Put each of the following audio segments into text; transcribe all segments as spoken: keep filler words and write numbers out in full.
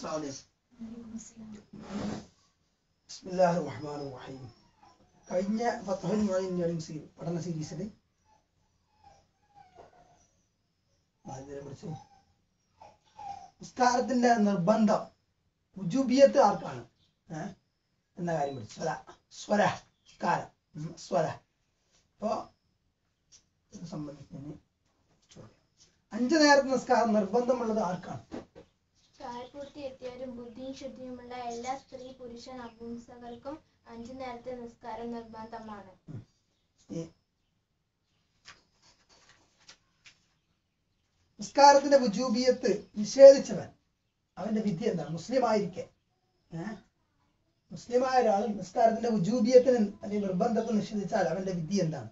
Sağ olasın. Bismillahirrahmanirrahim. കഴിഞ്ഞ ഫത്ഹുൽ Moeen ജലീസിൽ പഠന സീരീസിൽ നിസ്കാരത്തിന്റെ നിർബന്ധം ഉജൂബിയത്ത് ആർക്കാണ് എന്ന കാര്യം പഠിച്ചു. സ്വരസ്കാരം സ്വര അപ്പോ സംബന്ധിച്ച് അഞ്ചു നേരത്തെ നിസ്കാരം നിർബന്ധമുള്ളത് ആർക്കാണ്? പ്രായപൂർത്തി എത്തിയവരും ബുദ്ധിയും ശുദ്ധിയുമുള്ള എല്ലാ സ്ത്രീ പുരുഷ നപുംസകർക്കും അഞ്ചു നേരത്തെ നിസ്കാരം നിർബന്ധമാണ്. നിസ്കാരത്തിന്റെ വുജൂബിയത്ത് നിഷേധിച്ചവൻ അവന്റെ വിധി എന്താണ്? മുസ്ലിം ആയിരിക്കെ മുസ്ലിമായ ഒരാൾ നിസ്കാരത്തിന്റെ വുജൂബിയത്തിന് അല്ലെങ്കിൽ നിർബന്ധത്തിൽ നിഷേധിച്ചാൽ അവന്റെ വിധി എന്താണ്?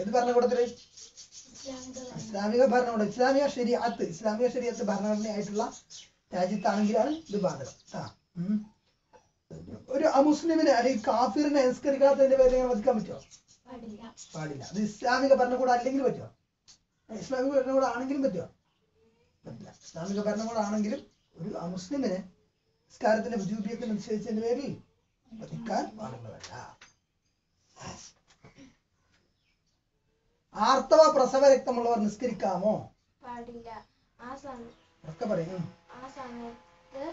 ഏത് ഭരണകൂടത്തില്? ഇസ്ലാമിക ഭരണകൂടം, ഇസ്ലാമിക ശരീഅത്ത്, ഇസ്ലാമിക ശരീഅത്ത് ഭരണഘടനയായിട്ടുള്ള രാജ്യത്താണെങ്കിലാണ് ഇത് ബാധകം. ഒരു അമുസ്ലിമിനെ അല്ലെങ്കിൽ കാഫിറിനെ നിസ്കരിക്കാത്തതിന്റെ പേരിൽ ഇങ്ങനെ വധിക്കാൻ പറ്റുമോ? പാടില്ല. അത് ഇസ്ലാമിക ഭരണകൂടം അല്ലെങ്കിൽ പറ്റുമോ? ഇസ്ലാമിക ഭരണകൂടം ആണെങ്കിലും പറ്റുമോ? പറ്റില്ല. ഇസ്ലാമിക ഭരണകൂടം ആണെങ്കിലും ഒരു അമുസ്ലിമിനെ നിസ്കാരത്തിന്റെ വുജൂബിയത്തിന് നിശ്ചയിച്ചതിന്റെ പേരിൽ വധിക്കാൻ പാടുള്ളതല്ല. ആർത്തവ പ്രസവ രക്തമുള്ളവർ നിസ്കരിക്കാമോ? പാടില്ല. ആ സമയത്ത് പറയും ആ സമയത്ത്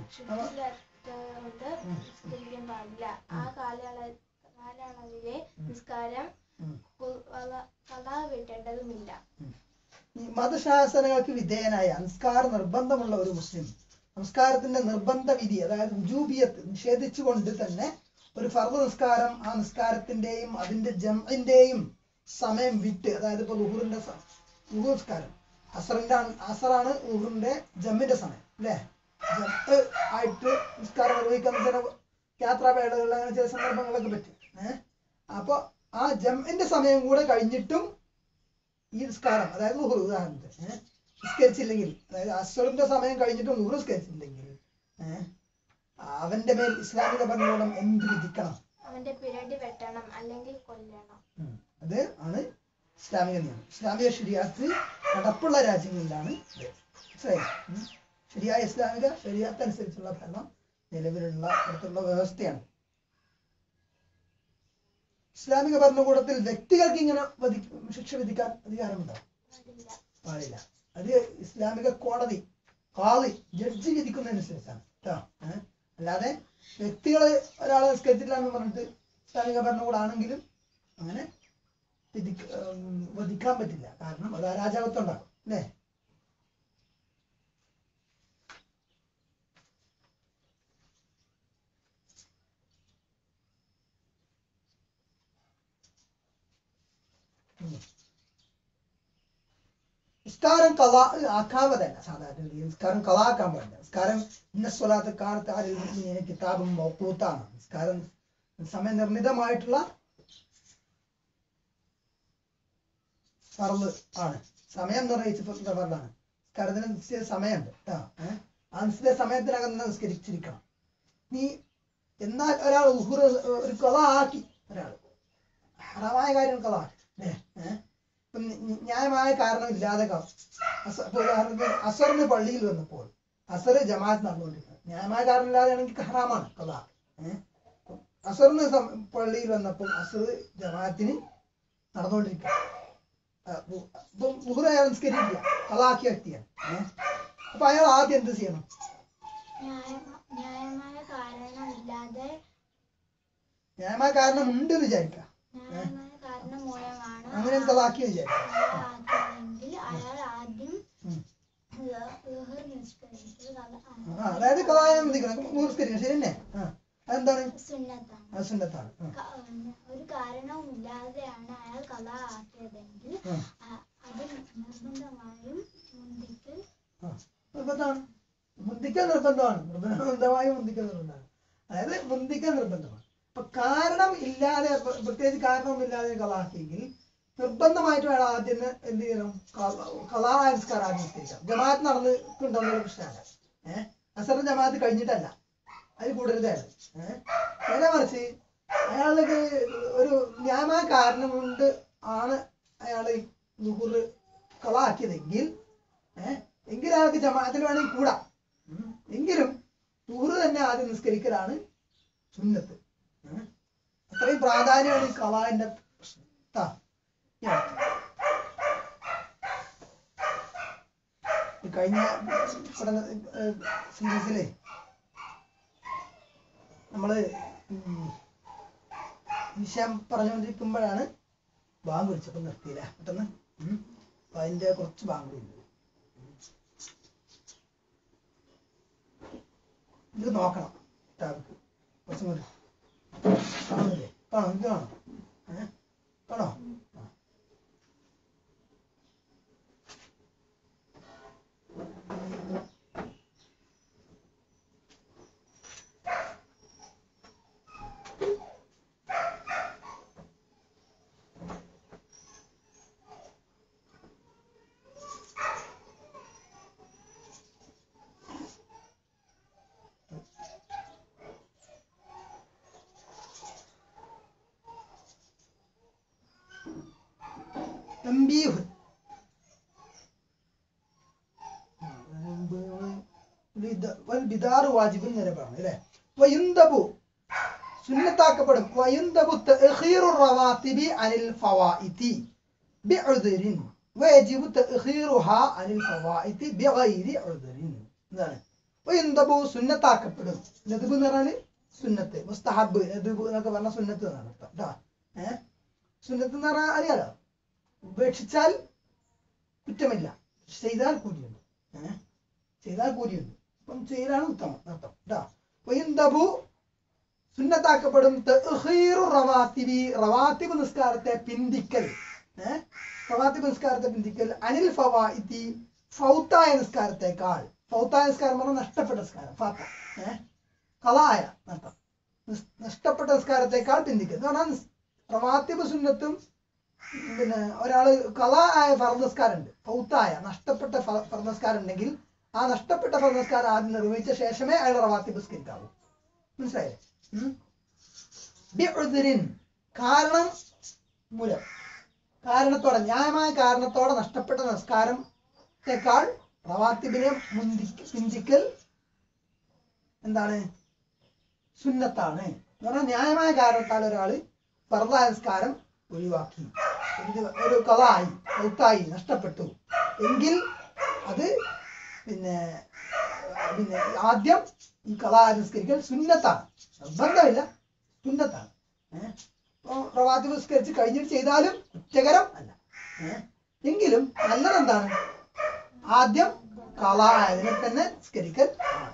നിസ്കരിക്കാൻ പാടില്ല. ആ കാലയളവ് കാലയളവിലെ നിസ്കാരം വീട്ടേണ്ടതുമില്ല. മതശാസനങ്ങൾക്ക് വിധേയനായ നിസ്കാരം നിർബന്ധമുള്ള ഒരു മുസ്ലിം നമസ്കാരത്തിന്റെ നിർബന്ധ വിധി അതായത് വുജൂബിയത്ത് നിഷേധിച്ചുകൊണ്ട് തന്നെ ഒരു ഫർദ് നിസ്കാരം ആ നിസ്കാരത്തിന്റെയും അതിന്റെ ജംഇന്റെയും സമയം വിട്ട്, അതായത് ഇപ്പൊ ളുഹുറിന്റെ ളുഹുർ നിസ്കാരം അസറിന്റെ അസറാണ് ളുഹുറിന്റെ ജമ്മിന്റെ സമയം അല്ലെ, ജത്ത് ആയിട്ട് നിസ്കാരം നിർവഹിക്കുന്ന ചില യാത്രാവേളകൾ അങ്ങനെ ചില സന്ദർഭങ്ങളൊക്കെ പറ്റും. ഏഹ് അപ്പൊ ആ ജമ്മിന്റെ സമയം കൂടെ കഴിഞ്ഞിട്ടും ഈ നിസ്കാരം അതായത് ളുഹുർ ഉദാഹരണത്തിന് ഏഹ് നിസ്കരിച്ചില്ലെങ്കിൽ, അതായത് അസറിന്റെ സമയം കഴിഞ്ഞിട്ടും ളുഹുർ നിസ്കരിച്ചില്ലെങ്കിൽ ഏഹ് അവന്റെ മേൽ ഇസ്ലാമിക ഭരണകൂടം എന്ത് വിധിക്കണം? അവന്റെ പിരടി വെട്ടണം അല്ലെങ്കിൽ കൊല്ലണം. അത് ആണ് ഇസ്ലാമിക നിയമം. ഇസ്ലാമിക ശരീഅത്ത് നടപ്പുള്ള രാജ്യങ്ങളിലാണ് ശരിയായ ഇസ്ലാമിക ശരീഅത്ത് അനുസരിച്ചുള്ള ഭരണം നിലവിലുള്ള അടുത്തുള്ള വ്യവസ്ഥയാണ്. ഇസ്ലാമിക ഭരണകൂടത്തിൽ വ്യക്തികൾക്ക് ഇങ്ങനെ ശിക്ഷ വിധിക്കാൻ അധികാരമുണ്ടോ? പാടില്ല. അത് ഇസ്ലാമിക കോടതി ഖാദി ജഡ്ജി വിധിക്കുന്നതനുസരിച്ചാണ് കേട്ടോ. അല്ലാതെ വ്യക്തികൾ ഒരാളെ നിസ്കരിച്ചിട്ടില്ല എന്ന് പറഞ്ഞിട്ട് ഇസ്ലാമിക ഭരണകൂടം ആണെങ്കിലും അങ്ങനെ വധിക്കാൻ പറ്റില്ല. കാരണം അത് അരാജകത്വം ഉണ്ടാകും അല്ലേ. നിസ്കാരം കല ആക്കാൻ പറ്റില്ല. സാധാരണ നിസ്കാരം കല ആക്കാൻ പറ്റില്ല. നിസ്കാരം ഇന്നസ്വലാത്ത് കാലത്ത് കിതാബും മൗഖൂത്താണ്. നിസ്കാരം സമയനിർണിതമായിട്ടുള്ള ഫർള് ആണ്, സമയം നിർണയിച്ച ഫർളാണ്. നിസ്കാരത്തിന് നിശ്ചിത സമയമുണ്ട് കേട്ടോ. ഏഹ് ആ നിശ്ചിത സമയത്തിനകം തന്നെ നിസ്കരിച്ചിരിക്കണം നീ. എന്നാൽ ഒരാൾ ളുഹുർ ഒരു ഖള ആക്കി, ഒരാൾ ഹറാമായ കാര്യം ഖള ആക്കി അല്ലേ, ഏഹ് ന്യായമായ കാരണമില്ലാതെ ഉദാഹരണത്തിന് അസറിന് പള്ളിയിൽ വന്നപ്പോൾ അസർ ജമാഅത്ത് നടന്നുകൊണ്ടിരുന്നത് ന്യായമായ കാരണമില്ലാതെ ആണെങ്കിൽ ഹറാമാണ് ഖള. ഏഹ് അസറിന് പള്ളിയിൽ വന്നപ്പോൾ അസർ ജമാഅത്തിന് നടന്നുകൊണ്ടിരിക്കുക, ളുഹുർ അയാൾ നിസ്കരിക്കില്ല, ഖളാക്കിയ വ്യക്തിയാണ്. ഏഹ് അപ്പൊ അയാൾ ആദ്യം എന്ത് ചെയ്യണം? ന്യായമായ കാരണം ഉണ്ട് എന്ന് വിചാരിക്കാം, അങ്ങനെ ഖളാക്കിയ വിചാരിക്കാം. അതായത് ഖളായം വിധിക്കണം, ളുഹുർ നിസ്കരിക്കണം, ശരി തന്നെ. ആ അതെന്താണ്? അത് സുന്നത്താണ്. ഒരു കാരണവും ഇല്ലാതെയാണ് അയാൾ ഖള ആക്കിയതെങ്കിൽ അത് നിർബന്ധമായും നിർബന്ധമാണ്, മുന്തിക്കൽ നിർബന്ധമാണ്, നിർബന്ധമായും മുന്തിക്കൽ നിർബന്ധമാണ്. അതായത് മുന്തിക്കൽ നിർബന്ധമാണ്. അപ്പൊ കാരണം ഇല്ലാതെ, പ്രത്യേകിച്ച് കാരണവുമില്ലാതെ ഖള ആക്കിയെങ്കിൽ നിർബന്ധമായിട്ടും അയാൾ ആദ്യം എന്ത് ചെയ്യണം? ഖളാ നിസ്കാരം ആദ്യം നിശ്ചയിക്കാം. ജമാഅത്ത് നടന്നിട്ടുണ്ടെന്നുള്ള പ്രശ്നമല്ല. ഏഹ് അസർ ജമാഅത്ത് കഴിഞ്ഞിട്ടല്ല, അത് കൂടരുതായിരുന്നു. ഏഹ് നേരെ മറിച്ച് അയാൾക്ക് ഒരു ന്യായമായ കാരണമുണ്ട് ആണ് അയാൾ ളുഹുർ കളാക്കിയതെങ്കിൽ എങ്കിൽ അയാൾക്ക് ജമാഅത്തിൽ വേണമെങ്കിൽ കൂടാം. എങ്കിലും ദുഹർ തന്നെ ആദ്യം നിസ്കരിക്കലാണ് സുന്നത്ത്. അത്രയും പ്രാധാന്യമാണ് ഈ ഖളാഇന്റെ പ്രശ്നം. കഴിഞ്ഞ സീരീസിലെ നമ്മള് വിഷയം പറഞ്ഞുകൊണ്ടിരിക്കുമ്പോഴാണ് ബാങ്ക് വിളിച്ചപ്പോൾ നിർത്തിയില്ല പെട്ടെന്ന്. അപ്പൊ അതിന്റെ കുറച്ച് ബാങ്ക് ഇത് നോക്കണം. കുറച്ചും കൂടി കാണുന്നില്ലേ? കാണോ? ഇത് കാണോ? ഏഹ് കാണോ? തമ്പീഹ് വൽ ബിദാർ വാജിബുൻ നിരബാണ് അല്ലേ? വയുന്തബു സുന്നത്താക്കപ്പെടും. വയുന്തബു തഅഖീറുർ റവാതിബി അനിൽ ഫവാഇതി ബിഉദ്രിൻ വയജിബു തഅഖീറുഹാ അനിൽ ഫവാഇതി ബിഗൈരി ഉദ്രിൻ എന്നാണ്. വയുന്തബു സുന്നത്താക്കപ്പെടും. നദബ് എന്ന് പറഞ്ഞാൽ സുന്നത്ത്, മുസ്തഹബ് നദബ് എന്നൊക്കെ പറഞ്ഞാൽ സുന്നത്ത് എന്നാണ് അർത്ഥം കേട്ടോ. ഏഹ് സുന്നത്ത് എന്ന് പറഞ്ഞാൽ അറിയാലോ, ഉപേക്ഷിച്ചാൽ കുറ്റമില്ല, ചെയ്താൽ കൂലിയുണ്ട്. ഏഹ് ചെയ്താൽ കൂലിയുണ്ട്. അപ്പം ചെയ്യലാണ് ഉത്തമം അർത്ഥം കേട്ടോ. വയന്തബു സുന്നത്താക്കപ്പെടും. തഅഖീറു റവാതിബി റവാതിബ് നിസ്കാരത്തെ പിന്തിക്കൽ, ഏഹ് റവാതിബ് നിസ്കാരത്തെ പിന്തിക്കൽ അനിൽ ഫവാഇതി ഫൗതായ നിസ്കാരത്തെക്കാൾ. ഫൗതായ നിസ്കാരം പറഞ്ഞാൽ നഷ്ടപ്പെട്ട നിസ്കാരം, ഫാത്ത ഏഹ് ഖളായ അർത്ഥം. നഷ്ടപ്പെട്ട നിസ്കാരത്തെക്കാൾ പിന്തിക്കൽ എന്ന് പറഞ്ഞാൽ റവാതിബ് സുന്നത്തും പിന്നെ ഒരാള് കളാ ആയ ഫർദസ്കാരം ഉണ്ട്, ഫൗത്തായ നഷ്ടപ്പെട്ട ഫർദസ്കാരം ഉണ്ടെങ്കിൽ ആ നഷ്ടപ്പെട്ട ഫർദസ്കാരം ആദ്യം നിർവഹിച്ച ശേഷമേ അയാൾ റവാത്തിബ് സ്കിറ്റാവൂ. മനസ്സിലായില്ലേ? കാരണം മൂലം, കാരണത്തോടെ, ന്യായമായ കാരണത്തോടെ നഷ്ടപ്പെട്ട നമസ്കാരത്തെക്കാൾ റവാത്തിബിനെ പിഞ്ചിക്കൽ എന്താണ്? സുന്നത്താണ് എന്ന് പറഞ്ഞാൽ ന്യായമായ കാരണത്താൽ ഒരാള് ഫർദായ നിസ്കാരം ഒഴിവാക്കി, ഒരു കളായി ഔത്തായി നഷ്ടപ്പെട്ടു എങ്കിൽ അത് പിന്നെ പിന്നെ ആദ്യം ഈ കളാ നിസ്കരിക്കൽ സുന്നത്താണ്, നിർബന്ധമില്ല സുന്നത്താണ്. ഏഹ് അപ്പോൾ റവാത്തിബ് നിസ്കരിച്ച് കഴിഞ്ഞിട്ട് ചെയ്താലും കുറ്റകരം അല്ല. ഏഹ് എങ്കിലും നല്ലതെന്താണ്? ആദ്യം കളാ അതിനെ തന്നെ നിസ്കരിക്കൽ ആണ്.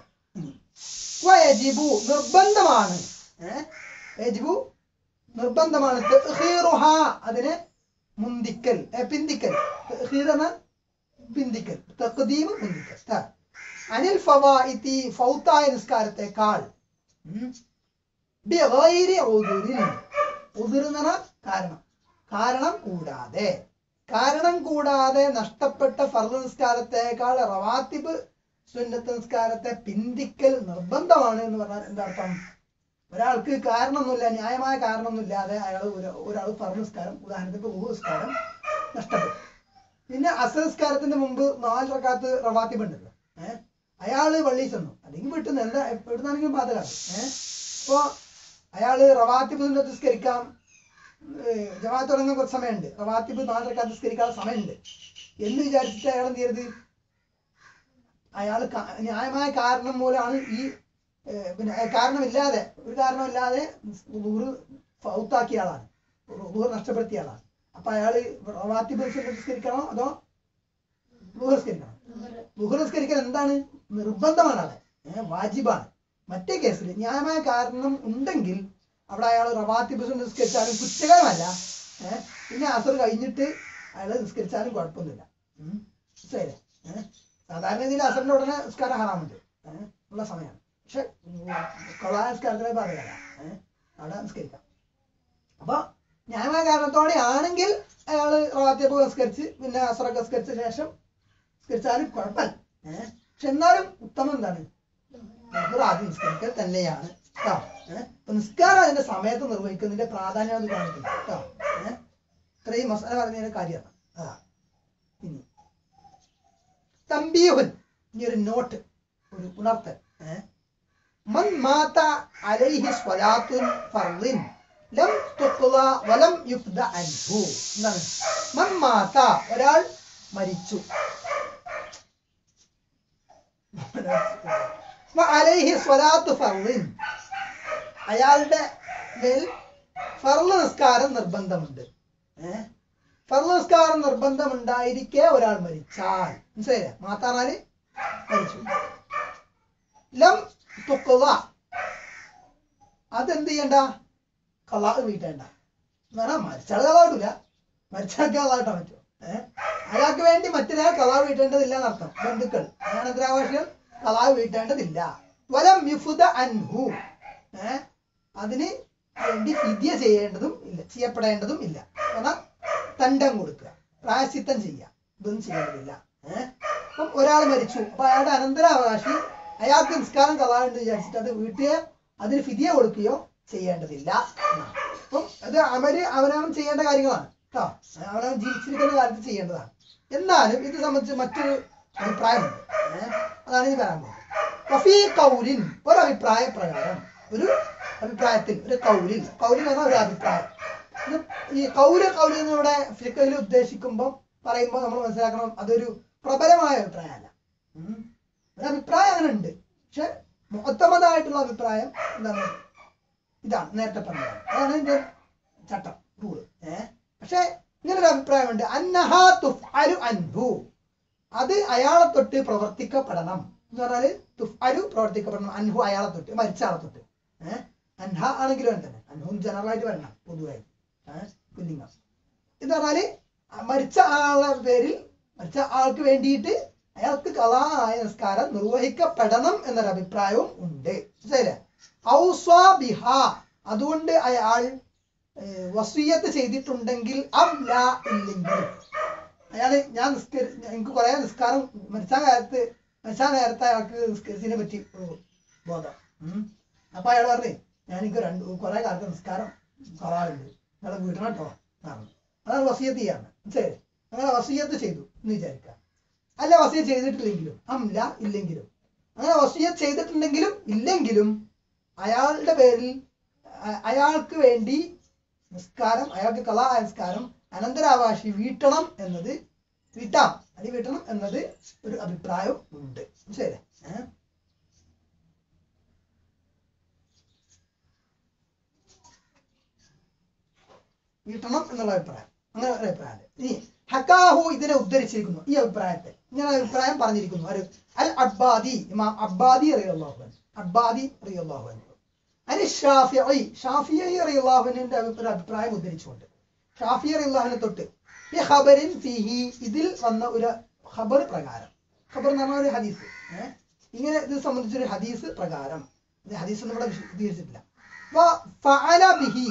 വയജിബു നിർബന്ധമാണ്. ഏഹ് വയജിബു നിർബന്ധമാണ്. അതിനെ മുന്തിക്കൽ, പിന്തിക്കൽ പിന്തിക്കൽ തഖ്ദീം മുന്തിക്കൽ. അനിൽ ഫവാഇതി ഫൗതായ നിസ്കാരത്തെക്കാൾ ബിഗൈരി ഉദ്രിൻ, ഉദ്രിന കാരണം, കാരണം കൂടാതെ, കാരണം കൂടാതെ നഷ്ടപ്പെട്ട ഫർദ് നിസ്കാരത്തെക്കാൾ റവാത്തിബ് സുന്നത്ത് നിസ്കാരത്തെ പിന്തിക്കൽ നിർബന്ധമാണ് എന്ന് പറഞ്ഞാൽ എന്താർത്ഥം? ഒരാൾക്ക് കാരണമൊന്നുമില്ല, ന്യായമായ കാരണമൊന്നുമില്ലാതെ അയാൾ ഒരാൾ ഫർദ് നിസ്കാരം, ഉദാഹരണത്തിന് വുളു നിസ്കാരം നഷ്ടപ്പെട്ടു, പിന്നെ അസ്ർ നിസ്കാരത്തിന് മുമ്പ് നാല് റക്അത്ത് റവാത്തിബ് ഉണ്ടല്ലോ, ഏഹ് അയാള് പള്ളി ചെന്നു, അല്ലെങ്കിൽ വീട്ടിൽ നിന്ന് എല്ലാ എവിടുന്നാണെങ്കിലും ബാധകമാണ്. ഏഹ് അപ്പോൾ അയാള് റവാത്തിബ് സുന്നത്ത് നിസ്കരിക്കാം, ജമാഅത്ത് തുടങ്ങാൻ കുറച്ച് സമയമുണ്ട്, റവാത്തിബ് നാല് റക്അത്ത് നിസ്കരിക്കാനുള്ള സമയമുണ്ട് എന്ന് വിചാരിച്ചിട്ട് അയാൾ എന്ത് ചെയ്യരുത്? അയാൾ ന്യായമായ കാരണം മൂലമാണ് ഈ പിന്നെ കാരണമില്ലാതെ, ഒരു കാരണമില്ലാതെ ദുഹൂർ ഫൗത്താക്കിയ ആളാണ്, ദുഹൂർ നഷ്ടപ്പെടുത്തിയ ആളാണ്. അപ്പൊ അയാള് റവാത്തിബ് നിസ്കരിക്കണോ അതോ ദുഹൂർ നിസ്കരിക്കണോ? ദുഹൂർ നിസ്കരിക്കൽ എന്താണ്? നിർബന്ധമാണ്, അവിടെ വാജിബാണ്. മറ്റേ കേസിൽ ന്യായമായ കാരണം ഉണ്ടെങ്കിൽ അവിടെ അയാൾ റവാത്തിബ് നിസ്കരിച്ചാലും കുറ്റകരമല്ല. ഏഹ് പിന്നെ അസർ കഴിഞ്ഞിട്ട് അയാൾ നിസ്കരിച്ചാലും കുഴപ്പമൊന്നുമില്ല. മനസ്സിലായില്ലേ? ഏഹ് സാധാരണ രീതിയിൽ അസറിന്റെ ഉടനെ നിസ്കാരം ഹറാമുണ്ട്, ഏഹ് ഉള്ള സമയമാണ്. പക്ഷെ കളാസ്കാരത്തിനെ പറയാം, ഏഹ് അവിടെ നിസ്കരിക്കാം. അപ്പൊ ന്യായമായ കാരണത്തോടെ ആണെങ്കിൽ അയാള് റവാത്തിബ് നിസ്കരിച്ച് പിന്നെ അസറൊക്കെ നിസ്കരിച്ച ശേഷം നിസ്കരിച്ചാലും കുഴപ്പമില്ല. ഏഹ് പക്ഷെ എന്നാലും ഉത്തമം എന്താണ്? ആദ്യം നിസ്കരിക്കൽ തന്നെയാണ് കേട്ടോ. ഏഹ് അപ്പൊ നിസ്കാരം അതിന്റെ സമയത്ത് നിർവഹിക്കുന്നതിന്റെ പ്രാധാന്യം അത് കാണിക്കുന്നു കേട്ടോ. ഏഹ് ഇത്രയും മസാല പറഞ്ഞതിന്റെ കാര്യമാണ്. അതാ ഇനി തംബീഹുൻ ഇനി ഒരു നോട്ട് ഒരു ഉണർത്ത് മൻ മാത അലൈഹി സ്വലാത്തുൻ ഫർളിൻ ലം തുഖ്ള വലം യുഫ്ദ അൻഹു എന്നാണ്. മൻ മാത ഒരാൾ മരിച്ചു വ അലൈഹി സ്വലാത്തു ഫർളിൻ അയാളുടെ മേൽ ഫർള് നിസ്കാരം നിർബന്ധമുണ്ട്. ഏഹ് ഫർള് നിസ്കാരം നിർബന്ധമുണ്ടായിരിക്കെ ഒരാൾ മരിച്ചാൽ മനസ്സിലായില്ലേ മാത്താറാല് മരിച്ചു ലം തുഖ്ള അതെന്ത് ചെയ്യണ്ട കള്ളാ വീട്ടേണ്ട എന്ന് പറഞ്ഞാൽ മരിച്ചാൾ കള്ളാവിടില്ല മരിച്ചാൾക്ക് കള്ളാവിട്ടാൻ പറ്റുമോ? ഏഹ് അയാൾക്ക് വേണ്ടി മറ്റൊരാൾ കള്ളാവ് വീട്ടേണ്ടതില്ല എന്നർത്ഥം. ബന്ധുക്കൾ അങ്ങനെ ദ്രാഭാഷികൾ കള്ളാവ് വീട്ടേണ്ടതില്ല. വലം യുഫ്ദ അൻഹു ഏഹ് അതിന് വേണ്ടി ഫിദ്യ ചെയ്യേണ്ടതും ഇല്ല ചെയ്യപ്പെടേണ്ടതും ഇല്ല. കാരണം തണ്ടം കൊടുക്കുക പ്രായശ്ചിത്തം ചെയ്യുക ഇതൊന്നും ചെയ്യേണ്ടതില്ല. ഏഹ് അപ്പം ഒരാൾ മരിച്ചു അപ്പൊ അയാളുടെ അനന്തരാവകാശി അയാൾക്ക് നിസ്കാരം കളാണ്ട് വിചാരിച്ചിട്ട് അത് വീട്ടുകയോ അതിന് ഫിദ്യ കൊടുക്കുകയോ ചെയ്യേണ്ടതില്ല എന്നാണ്. അപ്പം അത് അവര് അവനവൻ ചെയ്യേണ്ട കാര്യങ്ങളാണ് കേട്ടോ. അവനവൻ ജീവിച്ചിരിക്കുന്ന കാര്യത്തിൽ ചെയ്യേണ്ടതാണ്. എന്നാലും ഇത് സംബന്ധിച്ച് മറ്റൊരു അഭിപ്രായമുണ്ട്. ഏഹ് അതാണ് ഇത് പറയാൻ പോകുന്നത്. വഫീ ഖൗലിൻ ഒരഭിപ്രായ പ്രകാരം ഒരു അഭിപ്രായത്തിൽ ഒരു കൗലിൽ കൗലി എന്ന് പറഞ്ഞാൽ ഒരു അഭിപ്രായം. ഇത് ഈ കൗല് കൗലി എന്നിവിടെ ഫിഖഹിൽ ഉദ്ദേശിക്കുമ്പോൾ പറയുമ്പോൾ നമ്മൾ മനസ്സിലാക്കണം അതൊരു പ്രബലമായ അഭിപ്രായമല്ല. ഒരു അഭിപ്രായം അങ്ങനെ ഉണ്ട്. പക്ഷെ മുഅത്തമദായിട്ടുള്ള അഭിപ്രായം എന്താണ് ഇതാണ് നേരത്തെ പറഞ്ഞത്. അതാണ് ഇതിന്റെ ചട്ടം റൂള്. ഏഹ് പക്ഷെ ഇങ്ങനൊരു അഭിപ്രായമുണ്ട് അന്നഹാ തുഫ്അലു അൻഹു അത് അയാളെ തൊട്ട് പ്രവർത്തിക്കപ്പെടണം എന്ന് പറഞ്ഞാൽ തുഫ്അലു പ്രവർത്തിക്കപ്പെടണം അൻഹു അയാളെ തൊട്ട് മരിച്ച ആളെ തൊട്ട്. ഏഹ് അൻഹ ആണെങ്കിലും തന്നെ അൻഹും ജനറലായിട്ട് വരണം പൊതുവായി പുല്ലിംഗം എന്ന് പറഞ്ഞാല് മരിച്ച ആളുടെ പേരിൽ മരിച്ച ആൾക്ക് വേണ്ടിയിട്ട് അയാൾക്ക് ഖളാ ആയ നിസ്കാരം നിർവഹിക്കപ്പെടണം എന്നൊരു അഭിപ്രായവും ഉണ്ട്. ശരിയല്ലേ ഔസാ ബിഹാ അതുകൊണ്ട് അയാൾ വസിയ്യത്ത് ചെയ്തിട്ടുണ്ടെങ്കിൽ അംല ഇല്ലെങ്കിൽ അയാള് ഞാൻ നിസ്കരി എനിക്ക് കുറെ നിസ്കാരം മരിച്ച കാലത്ത് മരിച്ച നേരത്തെ അയാൾക്ക് നിസ്കരിച്ചതിനെ പറ്റി ബോധം അപ്പൊ അയാൾ പറഞ്ഞേ ഞാൻ എനിക്ക് രണ്ട് കുറെ കാലത്ത് നിസ്കാരം കുറവാറുണ്ട് അയാളെ വീട്ടണം കേട്ടോ പറഞ്ഞു. അതാണ് വസിയ്യത്ത് ചെയ്യാണ്. ശരി അങ്ങനെ വസിയ്യത്ത് ചെയ്തു എന്ന് വിചാരിക്കാം. അല്ല വസിയ്യത്ത് ചെയ്തിട്ടില്ലെങ്കിലും അംല ഇല്ലെങ്കിലും അങ്ങനെ വസിയ്യത്ത് ചെയ്തിട്ടുണ്ടെങ്കിലും ഇല്ലെങ്കിലും അയാളുടെ പേരിൽ അയാൾക്ക് വേണ്ടി നിസ്കാരം അയാൾക്ക് ഖളാ നിസ്കാരം അനന്തരാവകാശി വീട്ടണം എന്നത് വീട്ടാം അല്ലെ വീട്ടണം എന്നത് ഒരു അഭിപ്രായം ഉണ്ട്. ശരി വീട്ടണം എന്നുള്ള അഭിപ്രായം അങ്ങനെ ഒരു അഭിപ്രായം ഇനി ഹക്കാഹു ഇതിനെ ഉദ്ധരിച്ചിരിക്കുന്നു ഈ അഭിപ്രായത്തെ ഇങ്ങനെ അഭിപ്രായം പറഞ്ഞിരിക്കുന്നു ഒരു അൽ അബ്ബാദി ഇമാം അബ്ബാദി റളിയല്ലാഹു അൻഹു അബ്ബാദി റളിയല്ലാഹു അൻഹു അനി ഷാഫിഈ ഷാഫിഈ റളിയല്ലാഹു അൻഹുവിന്റെ ഒരു അഭിപ്രായം ഉദ്ധരിച്ചുകൊണ്ട് ഷാഫിഈ റളിയല്ലാഹു അൻഹു തൊട്ട് ഈ ഖബറിൻ ഫീഹി ഇതിൽ വന്ന ഒരു ഖബർ പ്രകാരം ഖബർ എന്ന് പറഞ്ഞ ഒരു ഹദീസ് ഏഹ് ഇങ്ങനെ ഇത് സംബന്ധിച്ചൊരു ഹദീസ് പ്രകാരം ഹദീസ് ഒന്നും ഇവിടെ വിശദീകരിച്ചിട്ടില്ല. ഫഅല ബിഹി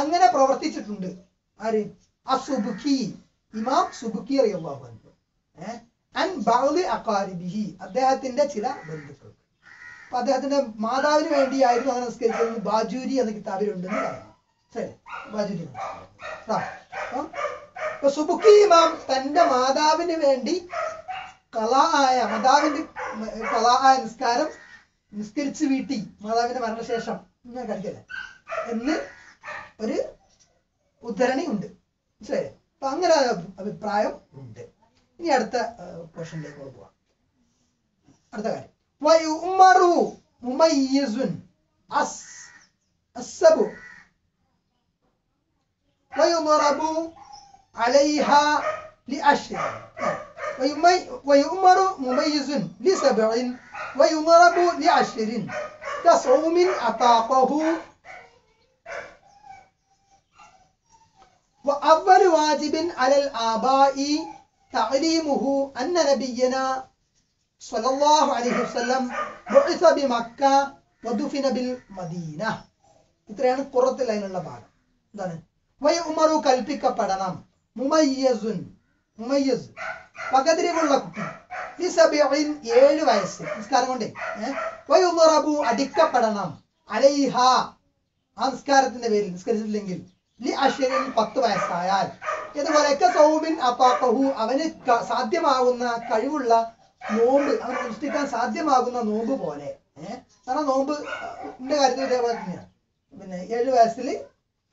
അങ്ങനെ പ്രവർത്തിച്ചിട്ടുണ്ട് ആര് അസുബുഖി ഇമാം സുബുഖി റളിയല്ലാഹു അൻഹു ഏഹ് അൻ ബഅദി അഖാരിബിഹി അദ്ദേഹത്തിന്റെ ചില ബന്ധുക്കൾക്ക് അപ്പൊ അദ്ദേഹത്തിന്റെ മാതാവിന് വേണ്ടിയായിരുന്നു അങ്ങനെ നിസ്കരിച്ചത് ബാജൂരി എന്ന കിതാബിലുണ്ടെന്ന് പറയുന്നു. ശരി ബാജൂരി അപ്പൊ സുബുഖി ഇമാം തന്റെ മാതാവിന് വേണ്ടി ഖളാ ആയ മാതാവിന്റെ ഖളാ ആയ നിസ്കാരം നിസ്കരിച്ച് വീട്ടി മാതാവിന്റെ മരണശേഷം ഞാൻ കഴിക്കല്ലേ എന്ന് ഒരു ഉദ്ധരണി ഉണ്ട്. ശരി അപ്പൊ അങ്ങനെ അഭിപ്രായം ഉണ്ട്. ഇനി അടുത്ത ക്വസ്റ്റ്യനിലേക്ക് പോവാം. അടുത്ത കാര്യം وأول واجب على الآباء تعليمه أن نبينا صلى الله عليه وسلم بعث بمكة ودفن بالمدينة. ഇത്രയാണ് കുറത്ത് ലൈനുള്ള ഭാഗം. എന്താണ് വയുമറു കൽപ്പിക്കപ്പെടണം മുമയ്യസുൻ മുമയ്യസ് പകതിരിവുള്ള കുട്ടി ലിസബിഇൻ ഏഴ് വയസ്സ് നിസ്കാരം കൊണ്ടേ വയുമറബു അടിക്കപ്പെടണം അലൈഹ ആ നിസ്കാരത്തിന്റെ പേരിൽ നിസ്കരിച്ചിട്ടില്ലെങ്കിൽ പത്ത് വയസ്സായാൽ അതുപോലെയൊക്കെ സൗമിൻ അപ്പാക്കഹു, അവന് സാധ്യമാകുന്ന കഴിവുള്ള നോമ്പ്, അവൻ അനുഷ്ഠിക്കാൻ സാധ്യമാകുന്ന നോമ്പ് പോലെ. ഏഹ് കാരണം നോമ്പിന്റെ കാര്യത്തിൽ ഇതേപോലെ തന്നെയാണ്. പിന്നെ ഏഴ് വയസ്സിൽ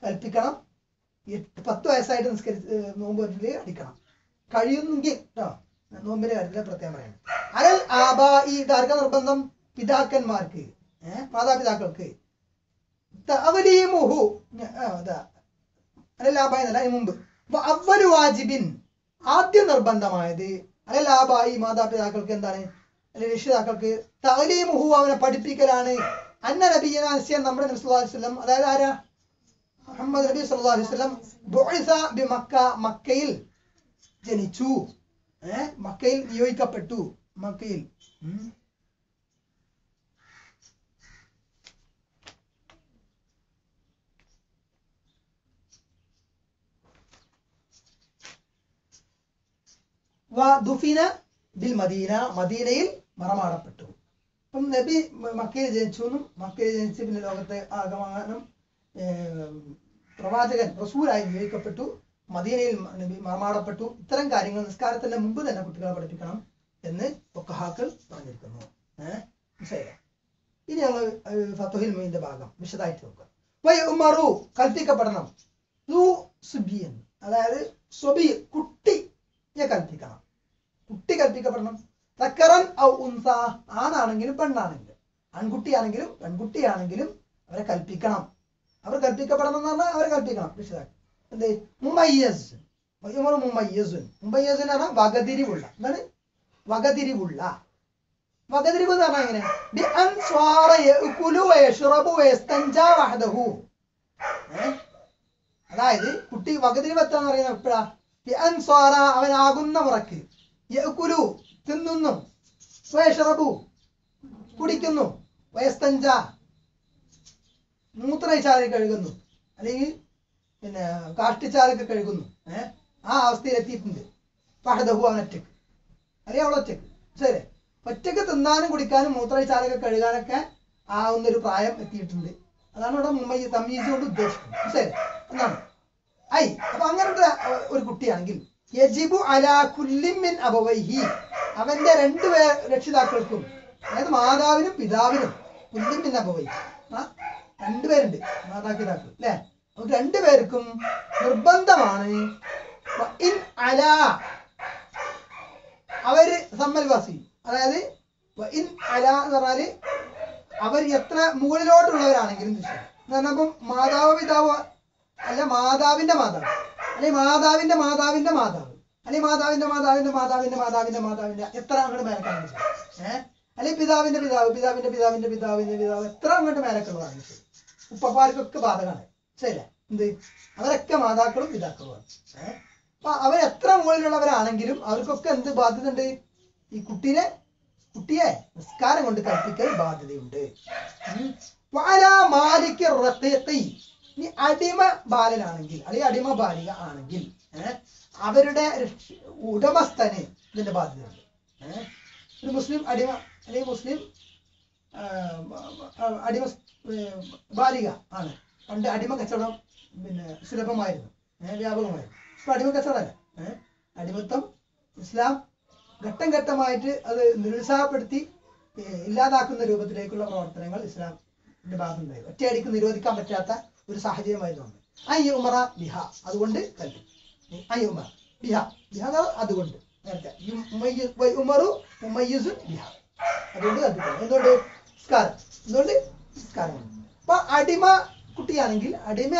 കൽപ്പിക്കണം, എട്ട് പത്ത് വയസ്സായിട്ട് നിസ്കരി നോമ്പ് വീട്ടിൽ അടിക്കണം കഴിയുന്നെങ്കിൽ കേട്ടോ. നോമ്പിന്റെ കാര്യത്തിൽ പ്രത്യേകം പറയണം. അരൽ ആബാ, ഈ ഇതാർക്ക നിർബന്ധം? പിതാക്കന്മാർക്ക്, ഏഹ് മാതാപിതാക്കൾക്ക്. തഅവലീമുഹു, അരൽ ആബാ എന്നല്ല അതിന് മുമ്പ് അവ്വലു വാജിബിൻ, ആദ്യം നിർബന്ധമായത് അരൽ ആബാ, ഈ മാതാപിതാക്കൾക്ക്. എന്താണ്? രക്ഷിതാക്കൾക്ക്. തഅലീമുഹു, അവനെ പഠിപ്പിക്കലാണ്. അന്ന നബിയന അൻസിയൻ, നമ്മുടെ നബി സല്ലല്ലാഹു അലൈഹി വസല്ലം, അതായത് ആരാ? മുഹമ്മദ് നബി സല്ലല്ലാഹു അലൈഹി വസല്ലം ബുഇസ ബി മക്ക, മക്കയിൽ ജനിച്ചു, ഏഹ് മക്കയിൽ നിയോഗിക്കപ്പെട്ടു. മക്കയിൽ ദുഫിന ബിൽ മദീന, മദീനയിൽ മറമാടപ്പെട്ടു. അപ്പം നബി മക്കയിൽ ജനിച്ചു എന്നും മക്കയിൽ ജനിച്ച് പിന്നെ ലോകത്തെ ആഗമനം പ്രവാചകൻ റസൂലായി നിയോഗിക്കപ്പെട്ടു, മദീനയിൽ നബി മറമാടപ്പെട്ടു. ഇത്തരം കാര്യങ്ങൾ നിസ്കാരത്തിന്റെ മുമ്പ് തന്നെ കുട്ടികളെ പഠിപ്പിക്കണം എന്ന് ഫഖഹാക്കൾ പറഞ്ഞിരിക്കുന്നു. ഏഹ് മനസ്സിലായില്ല? ഇനി ഞങ്ങൾ ഫത്ഹുൽ മുഈന്റെ ഭാഗം വിശദമായിട്ട് നോക്കാം. വയഉമറു, കൽപ്പിക്കപ്പെടണം. ലു സുബിയൻ, അതായത് സ്വബി, കുട്ടി കൽപ്പിക്കണം, കുട്ടി കൽപ്പിക്കപ്പെടണം. തക്കറൻ ഔ ഉൻസ, ആണാണെങ്കിലും പെണ്ണാണെങ്കിലും, ആൺകുട്ടിയാണെങ്കിലും പെൺകുട്ടിയാണെങ്കിലും അവരെ കൽപ്പിക്കണം. അവർ കൽപ്പിക്കപ്പെടണം എന്ന് പറഞ്ഞാൽ അവരെ കൽപ്പിക്കണം. രക്ഷിതാക്കൾ എന്ത്? മുമയ്യസ്, മുമയ്യസുൻ, മുമയ്യസുൻ എന്ന് പറഞ്ഞാൽ വകതിരിവുള്ള. എന്താണ് വകതിരിവുള്ള? വകതിരിവ് എന്ന് പറഞ്ഞാൽ എങ്ങനെ? ബി അൻ സ്വാറ യഅകുലു വയശ്റബു വയസ്തൻജാ വഹദഹു, അതായത് കുട്ടി വകതിരിവ് എത്താന്ന് പറയുന്നത് എപ്പോഴാ? അവനാകുന്ന മുറക്ക്, യഅ്കുലു തിന്നുന്നു, വയശ്റബു കുടിക്കുന്നു, വയസ്തൻജ മൂത്രയിച്ചാൽ കഴുകുന്നു, അല്ലെങ്കിൽ പിന്നെ കാഷ്ടിച്ചാലൊക്കെ കഴുകുന്നു. ഏഹ് ആ അവസ്ഥയിൽ എത്തിയിട്ടുണ്ട്. വഹദഹു, അവനൊറ്റക്ക്. അറിയാം, അവളൊറ്റക്ക്. ശരി, ഒറ്റക്ക് തിന്നാനും കുടിക്കാനും മൂത്രയിച്ചാലൊക്കെ കഴുകാനൊക്കെ ആവുന്നൊരു പ്രായം എത്തിയിട്ടുണ്ട്. അതാണ് ഇവിടെ മുംബൈ തമീസ് കൊണ്ട് ഉദ്ദേശിക്കുന്നത്. ശരി, എന്താണ് ഐ? അപ്പൊ അങ്ങനത്തെ ഒരു കുട്ടിയാണെങ്കിൽ യജിബു അലാ കുല്ലി മിൻ അബവൈഹി, അവന്റെ രണ്ടു രക്ഷിതാക്കൾക്കും, അതായത് മാതാവിനും പിതാവിനും, കുല്ലി മിൻ അബവൈഹി, ആ രണ്ടുപേരുണ്ട് മാതാപിതാക്കൾ അല്ലേ, നമുക്ക് രണ്ടുപേർക്കും നിർബന്ധമാണ്. ഇൻ അലാ, അവര് സമ്മൽവാസി, അതായത് ഇൻ അലാ എന്ന് പറഞ്ഞാല് അവർ എത്ര മുകളിലോട്ടുള്ളവരാണെങ്കിലും, എന്ന് പറഞ്ഞാൽ അപ്പം മാതാവ് പിതാവ് അല്ല, മാതാവിന്റെ മാതാവ് അല്ലെങ്കിൽ മാതാവിന്റെ മാതാവിന്റെ മാതാവ് അല്ലെങ്കിൽ മാതാവിന്റെ മാതാവിന്റെ മാതാവിന്റെ മാതാവിന്റെ മാതാവിന്റെ എത്ര അങ്ങോട്ട് മേലക്കാണ് ഏഹ് അല്ലെങ്കിൽ പിതാവിന്റെ പിതാവ് പിതാവിന്റെ പിതാവിന്റെ പിതാവിന്റെ പിതാവ് എത്ര അങ്ങോട്ട് മേലക്കുള്ളതാണ്. ഉപ്പപ്പാർക്കൊക്കെ ബാധകമാണ്. ശരിയല്ലേ? എന്ത്? അവരൊക്കെ മാതാക്കളും പിതാക്കളുമാണ്. ഏഹ് അപ്പൊ അവരെത്ര മുകളിലുള്ളവരാണെങ്കിലും അവർക്കൊക്കെ എന്ത് ബാധ്യതയുണ്ട്? ഈ കുട്ടിയെ കുട്ടിയെ നിസ്കാരം കൊണ്ട് കൽപ്പിക്കൽ ബാധ്യതയുണ്ട്. അടിമ ബാലനാണെങ്കിൽ അല്ലെങ്കിൽ അടിമ ബാലിക ആണെങ്കിൽ ഏഹ് അവരുടെ ഉടമസ്ഥന് ഇതിന്റെ ബാധ്യതയുണ്ട്. ഏഹ് ഒരു മുസ്ലിം അടിമ അല്ലെങ്കിൽ മുസ്ലിം അടിമ ബാലിക ആണ്. പണ്ട് അടിമ കച്ചവടം പിന്നെ സുലഭമായിരുന്നു, ഏഹ് വ്യാപകമായിരുന്നു. ഇപ്പൊ അടിമ കച്ചവടമല്ല. ഏഹ് അടിമത്വം ഇസ്ലാം ഘട്ടം ഘട്ടമായിട്ട് അത് നിരുത്സാഹപ്പെടുത്തി ഇല്ലാതാക്കുന്ന രൂപത്തിലേക്കുള്ള പ്രവർത്തനങ്ങൾ ഇസ്ലാമിന്റെ ഭാഗത്തുണ്ടായി. ഒറ്റയടിക്ക് നിരോധിക്കാൻ പറ്റാത്ത ഒരു സാഹചര്യമായിരുന്നു. അയ്യ ഉമറ ബിഹ, അതുകൊണ്ട് കൽപ്പിക്കും. അയ്യ ഉമർ ബിഹ, ബിഹ അതുകൊണ്ട് നേരത്തെ ഉമറു ഉമയ്യസു ബിഹ, അതുകൊണ്ട് കൽപ്പിക്കും. എന്തുകൊണ്ട്? നിസ്കാരം. എന്തുകൊണ്ട്? നിസ്കാരം. അപ്പൊ അടിമ കുട്ടിയാണെങ്കിൽ, അടിമ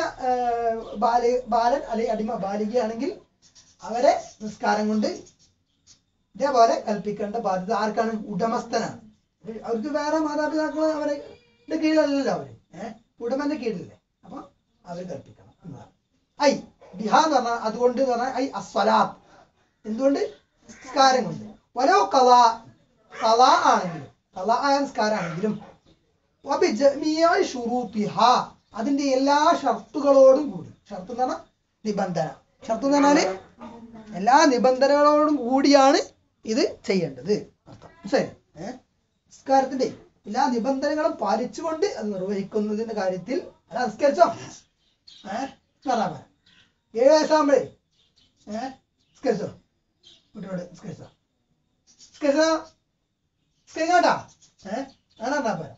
ബാല ബാലൻ അല്ലെങ്കിൽ അടിമ ബാലികയാണെങ്കിൽ അവരെ നിസ്കാരം കൊണ്ട് ഇതേപോലെ കൽപ്പിക്കേണ്ട ബാധ്യത ആർക്കാണ്? ഉടമസ്ഥനാണ്. അവർക്ക് വേറെ മാതാപിതാക്കൾ അവരുടെ കീഴിലല്ലല്ലോ, അവര് ഏഹ് ഉടമന്റെ കീഴിലല്ലേ. അപ്പൊ അവർ കൽപ്പിക്കണം എന്നതാണ്. ഐ ബിഹ എന്ന് പറഞ്ഞാൽ അതുകൊണ്ട് എന്ന് പറഞ്ഞാൽ ഐ അസ്വലാത്ത്, എന്തുകൊണ്ട്? നിസ്കാരം കൊണ്ട്. ഓരോ കല കല ആണെങ്കിലും, കല ആയ നിസ്കാരാണെങ്കിലും അതിന്റെ എല്ലാ ഷർത്തുകളോടും കൂടി, ഷർത്ത് എന്ന് പറഞ്ഞാൽ നിബന്ധന, ഷർത്ത് എന്ന് പറഞ്ഞാല് എല്ലാ നിബന്ധനകളോടും കൂടിയാണ് ഇത് ചെയ്യേണ്ടത് അർത്ഥം. ശരി, ഏഹ് നിസ്കാരത്തിന്റെ എല്ലാ നിബന്ധനകളും പാലിച്ചുകൊണ്ട് അത് നിർവഹിക്കുന്നതിന്റെ കാര്യത്തിൽ അത് നിസ്കരിച്ചോ. ഏഹ് ഏഴ് വയസ്സാകുമ്പോഴേ Eh? Scherzo. Putro, scherzo. Scherzo. Scherzo. Eh? Another.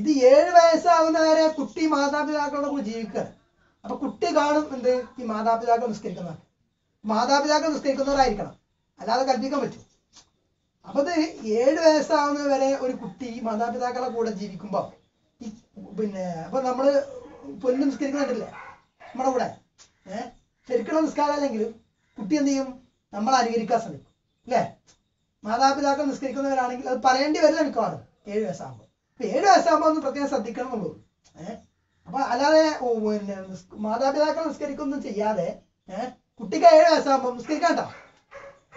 ഇത് ഏഴ് വയസ്സാകുന്ന വരെ കുട്ടി മാതാപിതാക്കളോട് കൂടി ജീവിക്കുക. അപ്പൊ കുട്ടി കാണും എന്ത് ഈ മാതാപിതാക്കൾ നിസ്കരിക്കുന്ന മാതാപിതാക്കൾ നിസ്കരിക്കുന്നവരായിരിക്കണം, അല്ലാതെ കൽപ്പിക്കാൻ പറ്റും. അപ്പൊ ഇത് ഏഴ് വയസ്സാകുന്നത് വരെ ഒരു കുട്ടി മാതാപിതാക്കളെ കൂടെ ജീവിക്കുമ്പോ ഈ പിന്നെ അപ്പൊ നമ്മള് പൊന്നു നിസ്കരിക്കുന്നില്ലേ നമ്മുടെ കൂടെ, ഏഹ് ശരിക്കുള്ള നിസ്കാരം അല്ലെങ്കിലും കുട്ടി എന്ത് ചെയ്യും, നമ്മളെ അനുകരിക്കാൻ ശ്രമിക്കും അല്ലേ. മാതാപിതാക്കൾ നിസ്കരിക്കുന്നവരാണെങ്കിൽ അത് പറയേണ്ടി വരില്ല മിക്കവാറും ഏഴ് വയസ്സാകുമ്പോൾ. ഏഴ് വയസ്സാകുമ്പോൾ ഒന്ന് പ്രത്യേകം ശ്രദ്ധിക്കണം എന്നുള്ളൂ. ഏഹ് അപ്പൊ അല്ലാതെ പിന്നെ മാതാപിതാക്കൾ നിസ്കരിക്കൊന്നും ചെയ്യാതെ ഏഹ് കുട്ടിക്ക് ഏഴ് വയസ്സാകുമ്പോൾ നിസ്കരിക്കണ്ട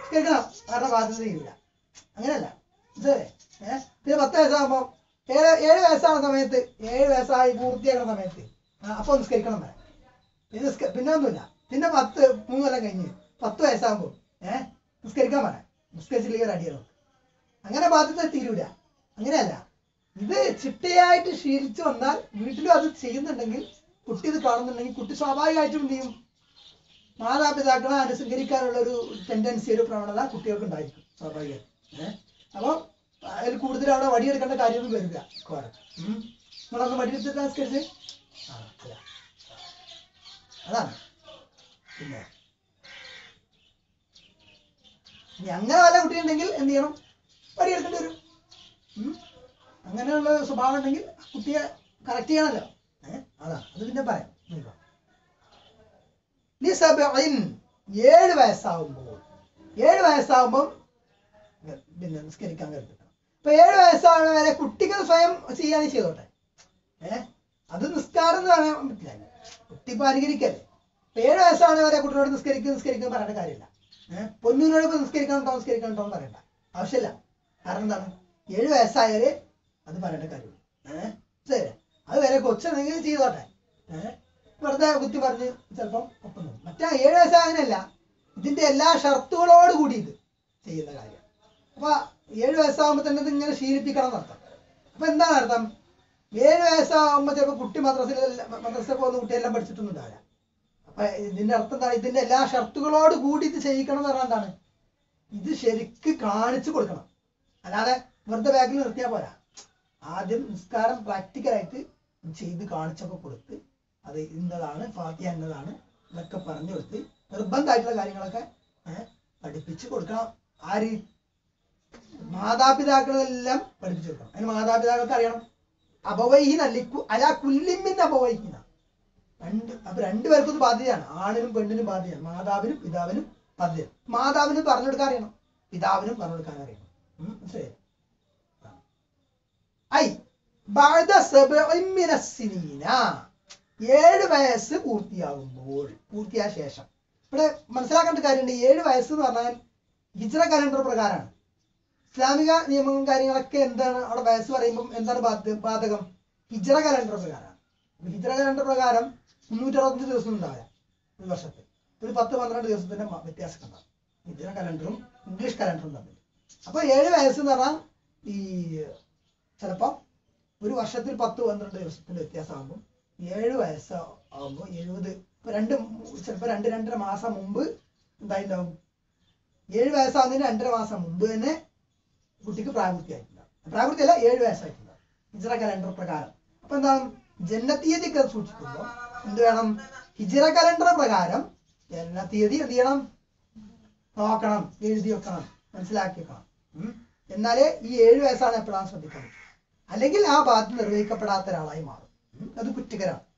നിസ്കരിക്കണം അവരുടെ ബാധ്യതയില്ല, അങ്ങനെയല്ല ഇത്. ഏഹ് പിന്നെ പത്ത് വയസ്സാകുമ്പോൾ ഏഴ് ഏഴ് വയസ്സാകുന്ന സമയത്ത് ഏഴ് വയസ്സായി പൂർത്തിയാക്കുന്ന സമയത്ത് അപ്പൊ നിസ്കരിക്കണം വരാം. പിന്നെ പിന്നെ ഒന്നുമില്ല. പിന്നെ പത്ത് മൂന്ന് കൊല്ലം കഴിഞ്ഞ് പത്ത് വയസ്സാകുമ്പോൾ ഏഹ് നിസ്കരിക്കാൻ വരാം, നിസ്കരിച്ചില്ലെങ്കിൽ അടിയറോ, അങ്ങനെ ബാധ്യത തീരൂല. അങ്ങനെയല്ല, ഇത് ചിട്ടയായിട്ട് ശീലിച്ചു വന്നാൽ വീട്ടിലും അത് ചെയ്യുന്നുണ്ടെങ്കിൽ കുട്ടി ഇത് കാണുന്നുണ്ടെങ്കിൽ കുട്ടി സ്വാഭാവികമായിട്ടും എന്ത് ചെയ്യും, മാതാപിതാക്കളെ അനുസരിക്കാനുള്ള ഒരു ടെൻഡൻസി ഒരു പ്രവണത കുട്ടികൾക്ക് ഉണ്ടായിരിക്കും സ്വാഭാവികം. ഏഹ് അപ്പം അതിൽ കൂടുതൽ അവിടെ വടിയെടുക്കേണ്ട കാര്യമൊന്നും വരില്ല. നിങ്ങളൊന്ന് വടിയെടുത്ത് നമസ്കരിച്ച് ആ അല്ല അതാണ്. പിന്നെ അങ്ങനെ വല്ല കുട്ടിയുണ്ടെങ്കിൽ എന്ത് ചെയ്യണം, വടിയെടുക്കേണ്ടി വരും. അങ്ങനെയുള്ള സ്വഭാവം ഉണ്ടെങ്കിൽ കുട്ടിയെ കറക്റ്റ് ചെയ്യണമല്ലോ. ഏഹ് അതാണ് അത്. പിന്നെ പറയാം ഏഴ് വയസ്സാകുമ്പോൾ ഏഴ് വയസ്സാകുമ്പോൾ പിന്നെ നിസ്കരിക്കാൻ കരുതണം. അപ്പൊ ഏഴ് വയസ്സാകുന്ന വരെ കുട്ടികൾ സ്വയം ചെയ്യാൻ ചെയ്തോട്ടെ. ഏഹ് അത് നിസ്കാരം എന്ന് പറയാൻ പറ്റില്ല, കുട്ടി ഇപ്പൊ അനുകരിക്കല്ലേ. അപ്പൊ ഏഴ് വയസ്സാകുന്ന വരെ കുട്ടിയോട് നിസ്കരിക്കും നിസ്കരിക്കും പറയേണ്ട കാര്യമില്ല. ഏഹ് പൊന്നൂരോട് ഇപ്പൊ നിസ്കരിക്കണോ നിസ്കരിക്കണോ എന്ന് പറയണ്ട ആവശ്യമില്ല. കാരണം എന്താണ്, ഏഴ് വയസ്സായവര് അത് പറയേണ്ട കാര്യമില്ല. ഏഹ് ശരി, അത് വരെ കൊച്ചുണ്ടെങ്കിൽ ചെയ്തോട്ടെ. ഏഹ് വെറുതെ കുത്തി പറഞ്ഞ് ചിലപ്പം ഒപ്പം മറ്റേ ഏഴ് വയസ്സായ അങ്ങനെയല്ല, ഇതിന്റെ എല്ലാ ഷർത്തുകളോട് കൂടി ഇത് ചെയ്യുന്ന കാര്യം. അപ്പൊ ഏഴ് വയസ്സാകുമ്പോ തന്നെ ഇത് ഇങ്ങനെ ശീലിപ്പിക്കണം എന്നർത്ഥം. അപ്പൊ എന്താണ് അർത്ഥം, ഏഴ് വയസ്സാകുമ്പോ ചിലപ്പോൾ കുട്ടി മദ്രസയിൽ മദ്രസയിൽ പോകുന്ന കുട്ടിയെല്ലാം പഠിച്ചിട്ടൊന്നും ഉണ്ടാവില്ല. അപ്പൊ ഇതിന്റെ അർത്ഥം എന്താണ്, ഇതിന്റെ എല്ലാ ഷർത്തുകളോട് കൂടി ഇത് ചെയ്യിക്കണം എന്ന് പറഞ്ഞാൽ എന്താണ്, ഇത് ശരിക്ക് കാണിച്ചു കൊടുക്കണം, അല്ലാതെ വെറുതെ ബാഗിൽ നിർത്തിയാൽ പോരാ. ആദ്യം നിസ്കാരം പ്രാക്ടിക്കലായിട്ട് ചെയ്ത് കാണിച്ചൊക്കെ കൊടുത്ത് അത് ഇന്നതാണ് ഫാത്തിഹ എന്നതാണ് എന്നൊക്കെ പറഞ്ഞു കൊടുത്ത് നിർബന്ധമായിട്ടുള്ള കാര്യങ്ങളൊക്കെ ഏഹ് പഠിപ്പിച്ചു കൊടുക്കണം. ആര്, മാതാപിതാക്കളെല്ലാം പഠിപ്പിച്ചു കൊടുക്കണം. അതിന് മാതാപിതാക്കൾക്ക് അറിയണം. അപവൈഹിന അലാ കുല്ലിമിൻ അപവൈഹിന, രണ്ട് അപ്പൊ രണ്ടുപേർക്കും ബാധ്യതയാണ്, ആണിനും പെണ്ണിനും ബാധ്യതയാണ്, മാതാവിനും പിതാവിനും ബാധ്യതയാണ്. മാതാവിനും പറഞ്ഞു കൊടുക്കാൻ അറിയണം, പിതാവിനും പറഞ്ഞു കൊടുക്കാൻ അറിയണം. ശരി. ഐ ബഅദ സബഇ മിന സിനീന, ഏഴ് വയസ്സ് പൂർത്തിയാകുമ്പോൾ പൂർത്തിയായ ശേഷം. ഇവിടെ മനസ്സിലാക്കേണ്ട കാര്യമുണ്ട്, ഏഴ് വയസ്സ് എന്ന് പറഞ്ഞാൽ ഹിജ്റ കലണ്ടർ പ്രകാരമാണ്. ഇസ്ലാമിക നിയമവും കാര്യങ്ങളൊക്കെ എന്താണ് അവിടെ വയസ്സ് പറയുമ്പോൾ എന്താണ് ബാധകം, ഹിജ്റ കലണ്ടർ പ്രകാരമാണ്. ഹിജ്റ കലണ്ടർ പ്രകാരം മുന്നൂറ്റി അറുപത്തഞ്ച് ദിവസം ഉണ്ടാവില്ല ഒരു വർഷത്തിൽ, ഒരു പത്ത് പന്ത്രണ്ട് ദിവസത്തിന്റെ വ്യത്യാസം ഉണ്ടാകും ഹിജ്റ കലണ്ടറും ഇംഗ്ലീഷ് കലണ്ടറും തമ്മിൽ. അപ്പൊ ഏഴ് വയസ്സ് എന്ന് പറഞ്ഞാൽ ഈ ചിലപ്പോൾ ഒരു വർഷത്തിൽ പത്ത് പന്ത്രണ്ട് ദിവസത്തിന്റെ വ്യത്യാസമാകുമ്പോൾ ഏഴ് വയസ്സ് ആകുമ്പോൾ എഴുപത് ഇപ്പൊ രണ്ട് ചിലപ്പോൾ രണ്ട് രണ്ടര മാസം മുമ്പ് എന്തായിട്ടുണ്ടാവും, ഏഴ് വയസ്സാകുന്നതിന് രണ്ടര മാസം മുമ്പ് തന്നെ കുട്ടിക്ക് പ്രായപൂർത്തിയായിട്ടുണ്ടാവും, പ്രായപൂർത്തിയല്ല ഏഴ് വയസ്സായിട്ടുണ്ടാവും ഹിജ്റ കലണ്ടർ പ്രകാരം. അപ്പൊ എന്താണ്, ജനനത്തീയതിയൊക്കെ സൂക്ഷിക്കുമ്പോൾ എന്ത് വേണം, ഹിജ്റ കലണ്ടർ പ്രകാരം ജനനത്തീയതി എന്ത് ചെയ്യണം, നോക്കണം, എഴുതി വെക്കണം, മനസ്സിലാക്കി വെക്കണം. എന്നാലേ ഈ ഏഴ് വയസ്സാണ് എപ്പോഴാണ് ശ്രദ്ധിക്കണം, അല്ലെങ്കിൽ ആ ബാധ്യത നിർവഹിക്കപ്പെടാത്ത ഒരാളായി മാറും, അത് കുറ്റകരമാണ്.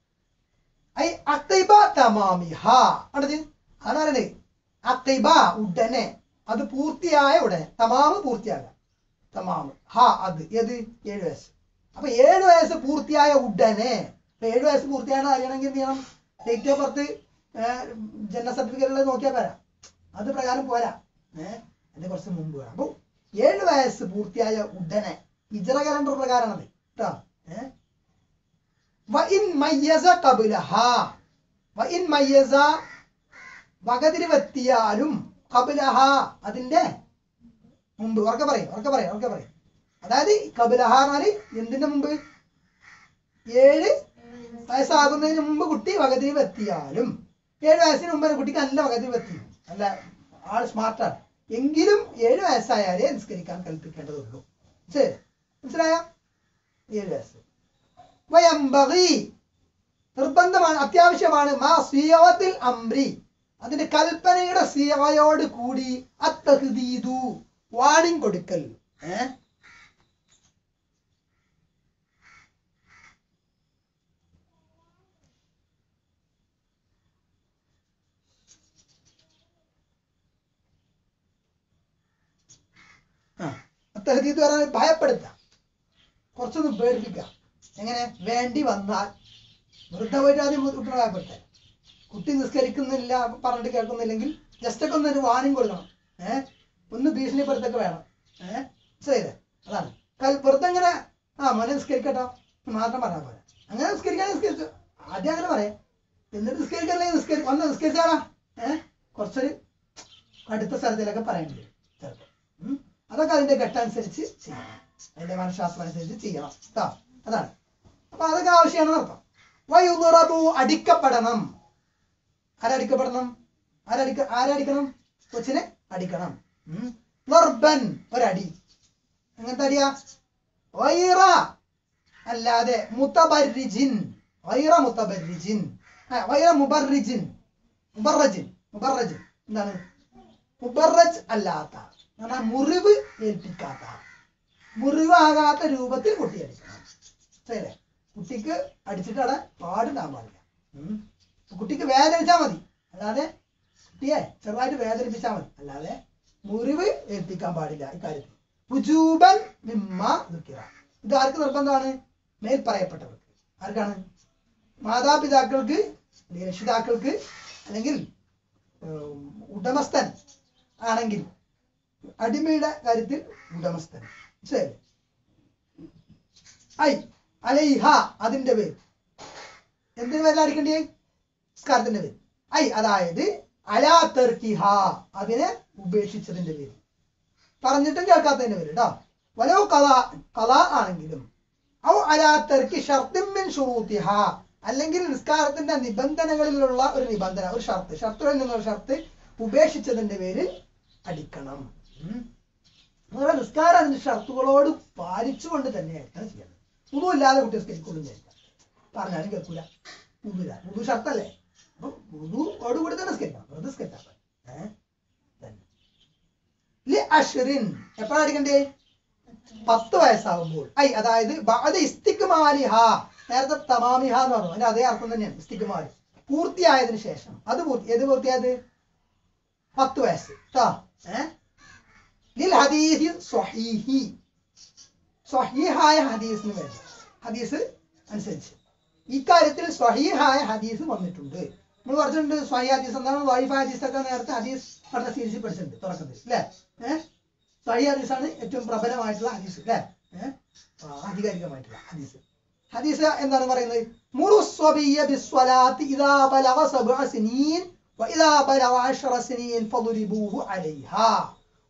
ഉടനെ അത് പൂർത്തിയായ ഉടനെ തമാമ് പൂർത്തിയാകാം, തമാമ് ഹാ അത് ഏത് ഏഴ് വയസ്സ്. അപ്പൊ ഏഴ് വയസ്സ് പൂർത്തിയായ ഉടനെ, ഏഴ് വയസ്സ് പൂർത്തിയാണെന്ന് അറിയണമെങ്കിൽ എന്ത് ചെയ്യണം, ഡേറ്റ് ഓഫ് ബർത്ത് ജനന സർട്ടിഫിക്കറ്റുള്ളത് നോക്കിയാൽ പോരാ, അത് പ്രകാരം പോരാ, ഏഹ് അതിന് കുറച്ച് മുമ്പ് വേണം. അപ്പൊ ഏഴ് വയസ്സ് പൂർത്തിയായ ഉടനെ ഹിജ്റ കലണ്ടർ പ്രകാരമാണത് കേട്ടോ. ഏഹ് വകതിരിവെത്തിയാലും കബിലഹ അതിന്റെ മുമ്പ് ഉറക്കെ പറയും ഉറക്കെ പറയും ഉറക്കെ പറയും അതായത് കബിലഹ എന്നാല് എന്തിന്റെ മുമ്പ്, ഏഴ് വയസ്സാകുന്നതിന് മുമ്പ് കുട്ടി വകതിരിവെത്തിയാലും ഏഴ് വയസ്സിന് മുമ്പ് കുട്ടിക്ക് നല്ല വകതിരിവെത്തി അല്ല ആൾ സ്മാർട്ടാണ് എങ്കിലും ഏഴ് വയസ്സായാലേ നിസ്കരിക്കാൻ കൽപ്പിക്കേണ്ടതുള്ളൂ. ശരി, മനസ്സിലായ? ഏഴ് വയസ്സ് വയംബഗി നിർബന്ധമാണ്, അത്യാവശ്യമാണ്. മാ സിയത്തിൽ അംരി, അതിന്റെ കൽപ്പനയുടെ സിയയോട് കൂടി അത്തഹ്ദീദു വാണിംഗ് കൊടുക്കൽ. ഏഹ് അത്തഹ്ദീദ് പറഞ്ഞാൽ ഭയപ്പെടുത്താം, കുറച്ചൊന്ന് പേടിപ്പിക്കാം. എങ്ങനെ? വേണ്ടി വന്നാൽ വൃദ്ധ പോയിട്ട് ആദ്യം കുട്ടികളെ ഭയപ്പെടുത്താൻ, കുട്ടി നിസ്കരിക്കുന്നില്ല പറഞ്ഞിട്ട് കേൾക്കുന്നില്ലെങ്കിൽ ജസ്റ്റ് ഒക്കെ ഒന്ന് വാണിംഗ് കൊടുക്കണം. ഏഹ് ഒന്ന് ഭീഷണിപ്പെടുത്തൊക്കെ വേണം. ഏഹ് ശരി, അതാണ് കൽ. വെറുതെ ഇങ്ങനെ ആ മോനെ നിസ്കരിക്കട്ടോ മാത്രം പറഞ്ഞാൽ പോലെ അങ്ങനെ നിസ്കരിക്കാൻ നിസ്കരിച്ചു ആദ്യം അങ്ങനെ പറയാം, എന്നിട്ട് നിസ്കരിക്കല്ലേ നിസ്കരി ഒന്ന് നിസ്കരിച്ചാടാ. ഏഹ് കുറച്ചൊരു അടുത്ത സ്ഥലത്തിലൊക്കെ പറയേണ്ടി വരും ചിലപ്പോൾ. അതൊക്കെ അതിന്റെ ഘട്ടമനുസരിച്ച് ചെയ്യണം, അതിന്റെ മനഃശാസ്ത്രം അനുസരിച്ച് ചെയ്യണം കേട്ടോ. അതാണ്. അപ്പൊ അതൊക്കെ ആവശ്യമാണെന്ന് അർത്ഥം. വയുറബു അടിക്കപ്പെടണം. ആരടിക്കപ്പെടണം? ആരടിക്ക ആരടിക്കണം? കൊച്ചിനെ അടിക്കണം. ലർബൻ ഒരടി. എങ്ങനത്തെ അടിയാ? വൈറ അല്ലാതെ മുത്തബർരിജിൻ. വൈറ മുത്തബർരിജിൻ, വൈറ മുബർരിജിൻ, മുബർറജിൻ, മുബർറജിൻ എന്താണ്? മുബർറജ് അല്ലാത്ത, മുറിവ് ഏൽപ്പിക്കാത്ത, മുറിവാകാത്ത രൂപത്തിൽ കുട്ടി അടിക്കണം. ശരി, കുട്ടിക്ക് അടിച്ചിട്ടവിടെ പാടുണ്ടാകാൻ പാടില്ല. കുട്ടിക്ക് വേദനിച്ചാൽ മതി, അല്ലാതെ കുട്ടിയെ ചെറുതായിട്ട് വേദനിപ്പിച്ചാൽ മതി, അല്ലാതെ മുറിവ് ഏൽപ്പിക്കാൻ പാടില്ല. ഇക്കാര്യത്തിൽ ഹുജൂബൻ മിമ്മ ദുക്കിറ, ഇത് ആർക്ക് നിർബന്ധമാണ്? മേൽ പറയപ്പെട്ടവർക്ക്. ആർക്കാണ്? മാതാപിതാക്കൾക്ക്, രക്ഷിതാക്കൾക്ക്, അല്ലെങ്കിൽ ഉടമസ്ഥൻ ആണെങ്കിൽ അടിമയുടെ കാര്യത്തിൽ ഉടമസ്ഥൻ. ശരി, ഐ അലൈഹ അതിന്റെ പേര്. എന്തിനു പേരിൽ അടിക്കണ്ടേ? സ്കാരത്തിന്റെ പേര്. ഐ അതായത് അലാ തർക്കിഹ അതിനെ ഉപേക്ഷിച്ചതിന്റെ പേര്, പറഞ്ഞിട്ടും കേൾക്കാത്തതിന്റെ പേര് കേട്ടോ. വലോ കല കല ആണെങ്കിലും ഔ അലാ തർക്കി ഷർത്തും മിൻ ശുറൂതിഹ അല്ലെങ്കിൽ നിസ്കാരത്തിന്റെ നിബന്ധനകളിലുള്ള ഒരു നിബന്ധന, ഒരു ഷർത്ത്, ഷർത്തുകളിൽ നിന്നുള്ള ഷർത്ത് ഉപേക്ഷിച്ചതിന്റെ പേര് അടിക്കണം. നിങ്ങളുടെ നിസ്കാരം അതിന്റെ ഷർത്തുകളോട് പാലിച്ചുകൊണ്ട് തന്നെയായിട്ടാണ് ചെയ്യേണ്ടത്. പുതു ഇല്ലാതെ കുട്ടി നിസ്കരിക്കൊന്നും ചെയ്യില്ല, പറഞ്ഞാലും കേൾക്കൂല. പുതുല പുതു ഷർത്തല്ലേ, അപ്പൊ പുതുവോട് കൂടി തന്നെ നിസ്കരിക്കണം, വെറുതെ നിസ്കരിച്ചാൽ ഏഹ് തന്നെ. അഷ്റിൻ എപ്പോഴാണ് അടിക്കണ്ടേ? പത്ത് വയസ്സാകുമ്പോൾ. ഐ അതായത് അത് ഇസ്തിക്മാലിഹ, നേരത്തെ തമാമിഹ എന്ന് പറഞ്ഞു, അതിന്റെ അതേ അർത്ഥം തന്നെയാണ്. ഇസ്തിക്മാലി പൂർത്തിയായതിനു ശേഷം. അത് പൂർത്തി ഏത് പൂർത്തിയായത്? പത്ത് വയസ്സ് കേട്ടോ. ഏഹ് സ്വഹീഹായ ഹദീസിന് വേണ്ടി, ഹദീസ് അനുസരിച്ച് ഇക്കാര്യത്തിൽ സ്വഹീഹായ ഹദീസ് വന്നിട്ടുണ്ട്. നമ്മൾ പറഞ്ഞിട്ടുണ്ട് സ്വഹീഹ് ഹദീസ് എന്താണ്, വൈഫായ ഹദീസൊക്കെ നേരത്തെ ഹദീസ് പഠന സീരീസിൽ പഠിച്ചിട്ടുണ്ട് തുടക്കത്തിൽ അല്ലേ. ഏഹ് സ്വഹീഹ് ഹദീസാണ് ഏറ്റവും പ്രബലമായിട്ടുള്ള ഹദീസ് അല്ലേ, ഏഹ് ആധികാരികമായിട്ടുള്ള ഹദീസ്. ഹദീസ് എന്താണ് പറയുന്നത്? മുറുസ്വബിയ ബിസ്വലാത്തി ഇദാ ബലഗ സബ്അ സിനീൻ വ ഇദാ ബലഗ അശറ സിനീൻ ഫദ്രിബൂഹു അലൈഹാ.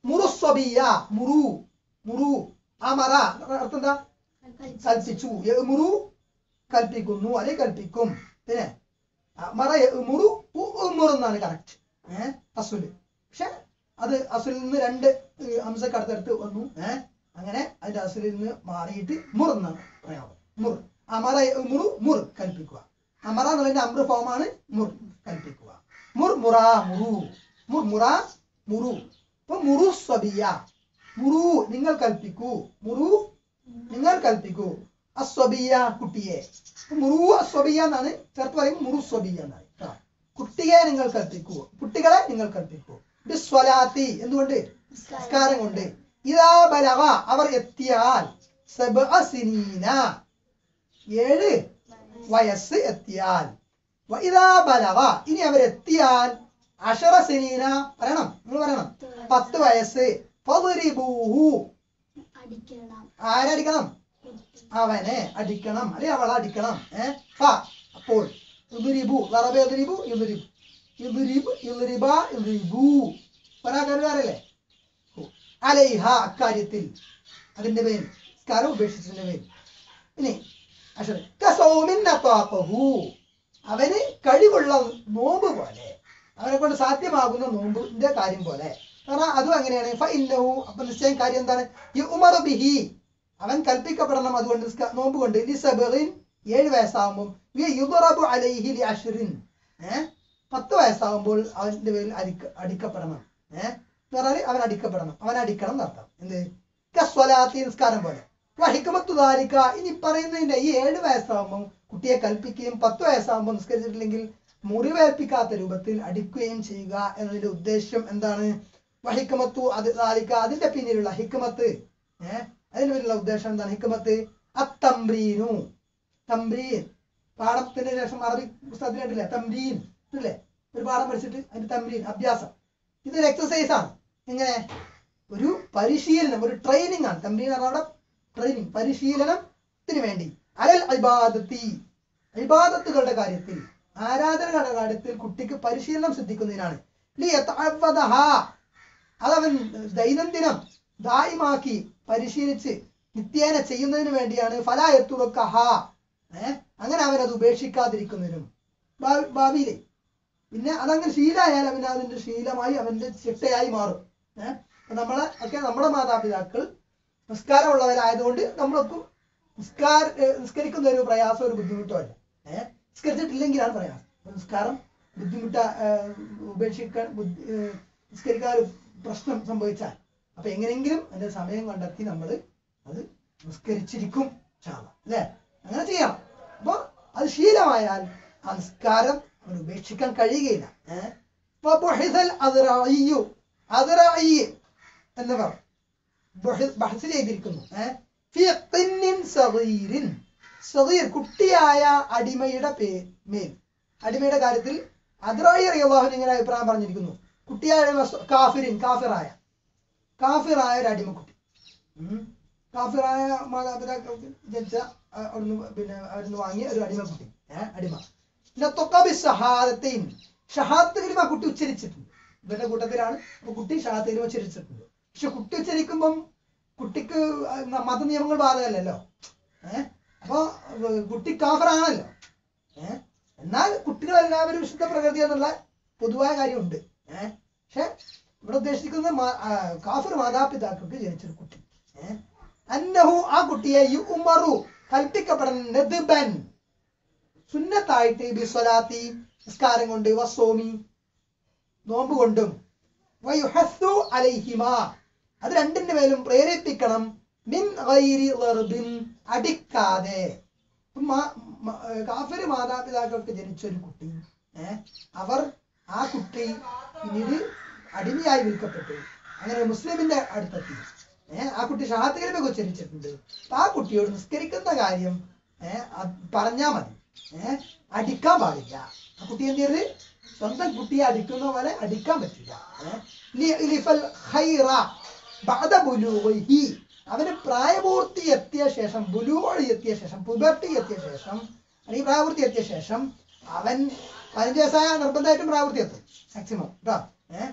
മുറുസ്വബിയ മുറു മുറു അമറ അർത്ഥം എന്താ? കൽപ്പിച്ചു. മുറു കൽപ്പിക്കുന്നു അല്ലെ കൽപ്പിക്കും. പിന്നെ മറ മുറു ഉമ്മുറു എന്നാണ് കറക്റ്റ് ഏഹ് അസുല്. പക്ഷെ അത് അസുലിൽ നിന്ന് രണ്ട് അംസക്ക് അടുത്തടുത്ത് വന്നു. ഏഹ് അങ്ങനെ അതിന്റെ അസുലിൽ നിന്ന് മാറിയിട്ട് മുറു എന്നാണ് പറയാം. മുറു അമറ മുറു മുർ കൽപ്പിക്കുക. അമറ എന്നുള്ളതിന്റെ അമൃ ഫോമാണ് മുർ, കൽപ്പിക്കുക. മുർ മുറ മുറു മുർ മുറ മുറു. അപ്പൊ മുറു സ്വബിയ മുറു നിങ്ങൾ കൽപ്പിക്കൂ, മുറു നിങ്ങൾ കൽപ്പിക്കൂ അസ്വബിയ കുട്ടിയെ. മുറു അസ്വബിയ എന്നാണ് ചേർത്ത് പറയും, മുറു സ്വബിയ എന്നാണ്. കുട്ടിയെ നിങ്ങൾ കൽപ്പിക്കൂ, കുട്ടികളെ നിങ്ങൾ കൽപ്പിക്കൂ. ബിസ്വലാത്തി എന്തുകൊണ്ട്? നിസ്കാരം കൊണ്ട്. ഇദാ ബലഗ അവർ എത്തിയാൽ സബ്അ സിനീന ഏഴ് വയസ്സ് എത്തിയാൽ. വ ഇദാ ബലഗ ഇനി അവർ എത്തിയാൽ അശറ സിനീന പറയണം, നിങ്ങൾ പറയണം പത്ത് വയസ്സ്. ഫദ്രിബൂഹു ആരടിക്കണം? അവനെ അടിക്കണം അല്ലെ അവളെ അടിക്കണം. ഏഹ് അപ്പോൾ യുദ്രിബു ലറബ് യുദ്രിബു യുദ്രിബ് യുദ്രിബ് യുദ്രിബ യുദ്രിബു ഒരാൾക്കാരല്ലേ അലൈഹ അക്കാര്യത്തിൽ അതിന്റെ പേര് സ്കാരം ഉപേക്ഷിച്ചതിന്റെ പേര്. ഇനി അശറ കസൗമിൻ നതാഖഹു അവന് കഴിവുള്ള നോമ്പ് പോലെ അവനെ കൊണ്ട് സാധ്യമാകുന്ന നോമ്പിന്റെ കാര്യം പോലെ. കാരണം അതും അങ്ങനെയാണ്. അപ്പൊ നിശ്ചയം കാര്യം എന്താണ്? ഈ ഉമർ ബിഹി, അവൻ കൽപ്പിക്കപ്പെടണം അതുകൊണ്ട് നോമ്പ് കൊണ്ട്. ലിസബിൻ, ഏഴ് വയസ്സാകുമ്പോൾ. യുദറബു അലൈഹി ലിഅശ്റിൻ, ഏഹ് പത്ത് വയസ്സാകുമ്പോൾ അവന്റെ പേരിൽ അടിക്ക അടിക്കപ്പെടണം ഏഹ് എന്ന് പറഞ്ഞാൽ അവൻ അടിക്കപ്പെടണം, അവൻ അടിക്കണം നടത്താം. എന്ത്? കസ്വലാത്തി, നിസ്കാരം പോലെ. ഹിക്മത്തു ദാലിക, ഇനി പറയുന്നതിന്റെ ഈ ഏഴ് വയസ്സാകുമ്പോൾ കുട്ടിയെ കൽപ്പിക്കുകയും പത്ത് വയസ്സാകുമ്പോൾ നിസ്കരിച്ചിട്ടില്ലെങ്കിൽ മുറിവേൽപ്പിക്കാത്ത രൂപത്തിൽ അടിക്കുകയും ചെയ്യുക എന്നതിന്റെ ഉദ്ദേശം എന്താണ്? വഹിക്കമത്തു അത് ദാലിക, അതിന്റെ പിന്നിലുള്ള ഹിക്മത്ത്, ഏഹ് അതിന്റെ പിന്നിലുള്ള ഉദ്ദേശം എന്താണ്? ഹിക്മത്ത് അത്തംബ്രീനു, തംബ്രീൻ പാഠത്തിന് ശേഷം അറബി പുസ്തകത്തിൽ കണ്ടില്ലേ തംബ്രീൻ ല്ലേ, ഒരു പാഠം പഠിച്ചിട്ട് അതിന്റെ തംബ്രീൻ അഭ്യാസം. ഇതൊരു എക്സസൈസ് ആണ്. എങ്ങനെ? ഒരു പരിശീലനം, ഒരു ട്രെയിനിങ് ആണ് തംബ്രീൻ. അവിടെ ട്രെയിനിങ്, പരിശീലനത്തിന് വേണ്ടി. അലൽ ഇബാദത്തി, ഇബാദത്തുകളുടെ കാര്യത്തിൽ, ആരാധനകളുടെ കാര്യത്തിൽ കുട്ടിക്ക് പരിശീലനം സിദ്ധിക്കുന്നതിനാണ്. അതവൻ ദൈനംദിനം ദായിമാക്കി പരിശീലിച്ച് നിത്യേന ചെയ്യുന്നതിന് വേണ്ടിയാണ്. ഫലാ യത്തുറക്കഹ, ഏഹ് അങ്ങനെ അവനത് ഉപേക്ഷിക്കാതിരിക്കുന്നതിനും. ഭാവിയിലെ പിന്നെ അതങ്ങനെ ശീലമായാൽ അവൻ അതിന്റെ ശീലമായി, അവന്റെ ചിട്ടയായി മാറും. ഏഹ് നമ്മളെ ഒക്കെ നമ്മുടെ മാതാപിതാക്കൾ നിസ്കാരമുള്ളവരായതുകൊണ്ട് നമ്മളൊക്കെ നിസ്കാര നിസ്കരിക്കുന്ന ഒരു പ്രയാസം, ഒരു ബുദ്ധിമുട്ടോ അല്ല. ഏഹ് നിസ്കരിച്ചിട്ടില്ലെങ്കിലാണ് പ്രയാസം. നിസ്കാരം ബുദ്ധിമുട്ട ഉപേക്ഷിക്കാൻ നിസ്കരിക്കാൻ ഒരു പ്രശ്നം സംഭവിച്ചാൽ അപ്പൊ എങ്ങനെയെങ്കിലും അതിന്റെ സമയം കണ്ടെത്തി നമ്മൾ അത് നിസ്കരിച്ചിരിക്കും അല്ലേ, അങ്ങനെ ചെയ്യണം. അപ്പൊ അത് ശീലമായാൽ ആ നിസ്കാരം അവൻ ഉപേക്ഷിക്കാൻ കഴിയുകയില്ല. ഏഹ് എന്ന് പറഞ്ഞു ബഹ്സ് ചെയ്തിരിക്കുന്നു. ഏഹ് കുട്ടിയായ അടിമയുടെ പേ മേൽ, അടിമയുടെ കാര്യത്തിൽ അദ്റായി റളിയല്ലാഹു അൻഹു ഇങ്ങനെ അഭിപ്രായം പറഞ്ഞിരിക്കുന്നു. കുട്ടിയായ കാഫിരിൻ, കാഫിറായ കാഫിറായ ഒരു അടിമക്കുട്ടി, കാഫിറായ മാതാപിതാക്കൾ ജനിച്ച അവിടുന്ന് പിന്നെ അവിടുന്ന് വാങ്ങിയ ഒരു അടിമക്കുട്ടി, ഏഹ് അടിമ. ഷഹാദത്ത് കലിമ കുട്ടി ഉച്ചരിച്ചിട്ടുണ്ട്, ഇവരുടെ കൂട്ടത്തിലാണ്. അപ്പൊ കുട്ടി ഷഹാദത്ത് കലിമ ഉച്ചരിച്ചിട്ടുണ്ട്. പക്ഷെ കുട്ടി ഉച്ചരിക്കുമ്പം കുട്ടിക്ക് മത നിയമങ്ങൾ ബാധകമല്ലല്ലോ. ഏഹ് അപ്പൊ കുട്ടി കാഫറാണല്ലോ. ഏഹ് എന്നാൽ കുട്ടികൾ എല്ലാവരും വിശുദ്ധ പ്രകൃതി എന്നുള്ള പൊതുവായ കാര്യമുണ്ട്. ഏഹ് പക്ഷെ ഇവിടെ ഉദ്ദേശിക്കുന്നത് കാഫർ മാതാപിതാക്കൾക്ക് ജനിച്ചൊരു കുട്ടി. ഏഹ് അന്നഹു, ആ കുട്ടിയെ യുഉമറു കൽപ്പിക്കപ്പെടൻ സുന്നത്തായിട്ട് ബിസ്വലാത്തി, നിസ്കാരം കൊണ്ട്, വസ്സോമി, നോമ്പ് കൊണ്ടും, വയുഹസ്സു അലൈഹിമ, അത് രണ്ടിന്റെ മേലും പ്രേരിപ്പിക്കണം. മിൻ ഗൈരി ലർബിൻ, അടിക്കാതെ. കാഫിര് മാതാപിതാക്കൾക്ക് ജനിച്ചൊരു കുട്ടി, ഏഹ് അവർ ആ കുട്ടി പിന്നീട് അടിമയായി വിൽക്കപ്പെട്ടു. അങ്ങനെ മുസ്ലിമിന്റെ അടുത്തെത്തി. ഏഹ് ആ കുട്ടി ഷഹാദത്ത് കലിമയൊക്കെ ഉച്ചരിച്ചിട്ടുണ്ട്. അപ്പൊ ആ കുട്ടിയോട് നിസ്കരിക്കുന്ന കാര്യം ഏഹ് പറഞ്ഞാൽ മതി, ഏഹ് അടിക്കാൻ പാടില്ല. ആ കുട്ടി എന്ത് ചെയ്യരുത്? സ്വന്തം കുട്ടിയെ അടിക്കുന്ന പോലെ അടിക്കാൻ പറ്റില്ല. അവന് പ്രായപൂർത്തി എത്തിയ ശേഷം, ബുലൂഹ് എത്തിയ ശേഷം, പുബർട്ടി എത്തിയ ശേഷം, അല്ലെങ്കിൽ പ്രായപൂർത്തി എത്തിയ ശേഷം, അവൻ പതിനഞ്ച് വയസ്സായ നിർബന്ധമായിട്ടും പ്രായപൂർത്തി എത്തും മാക്സിമം കേട്ടോ. ഏഹ്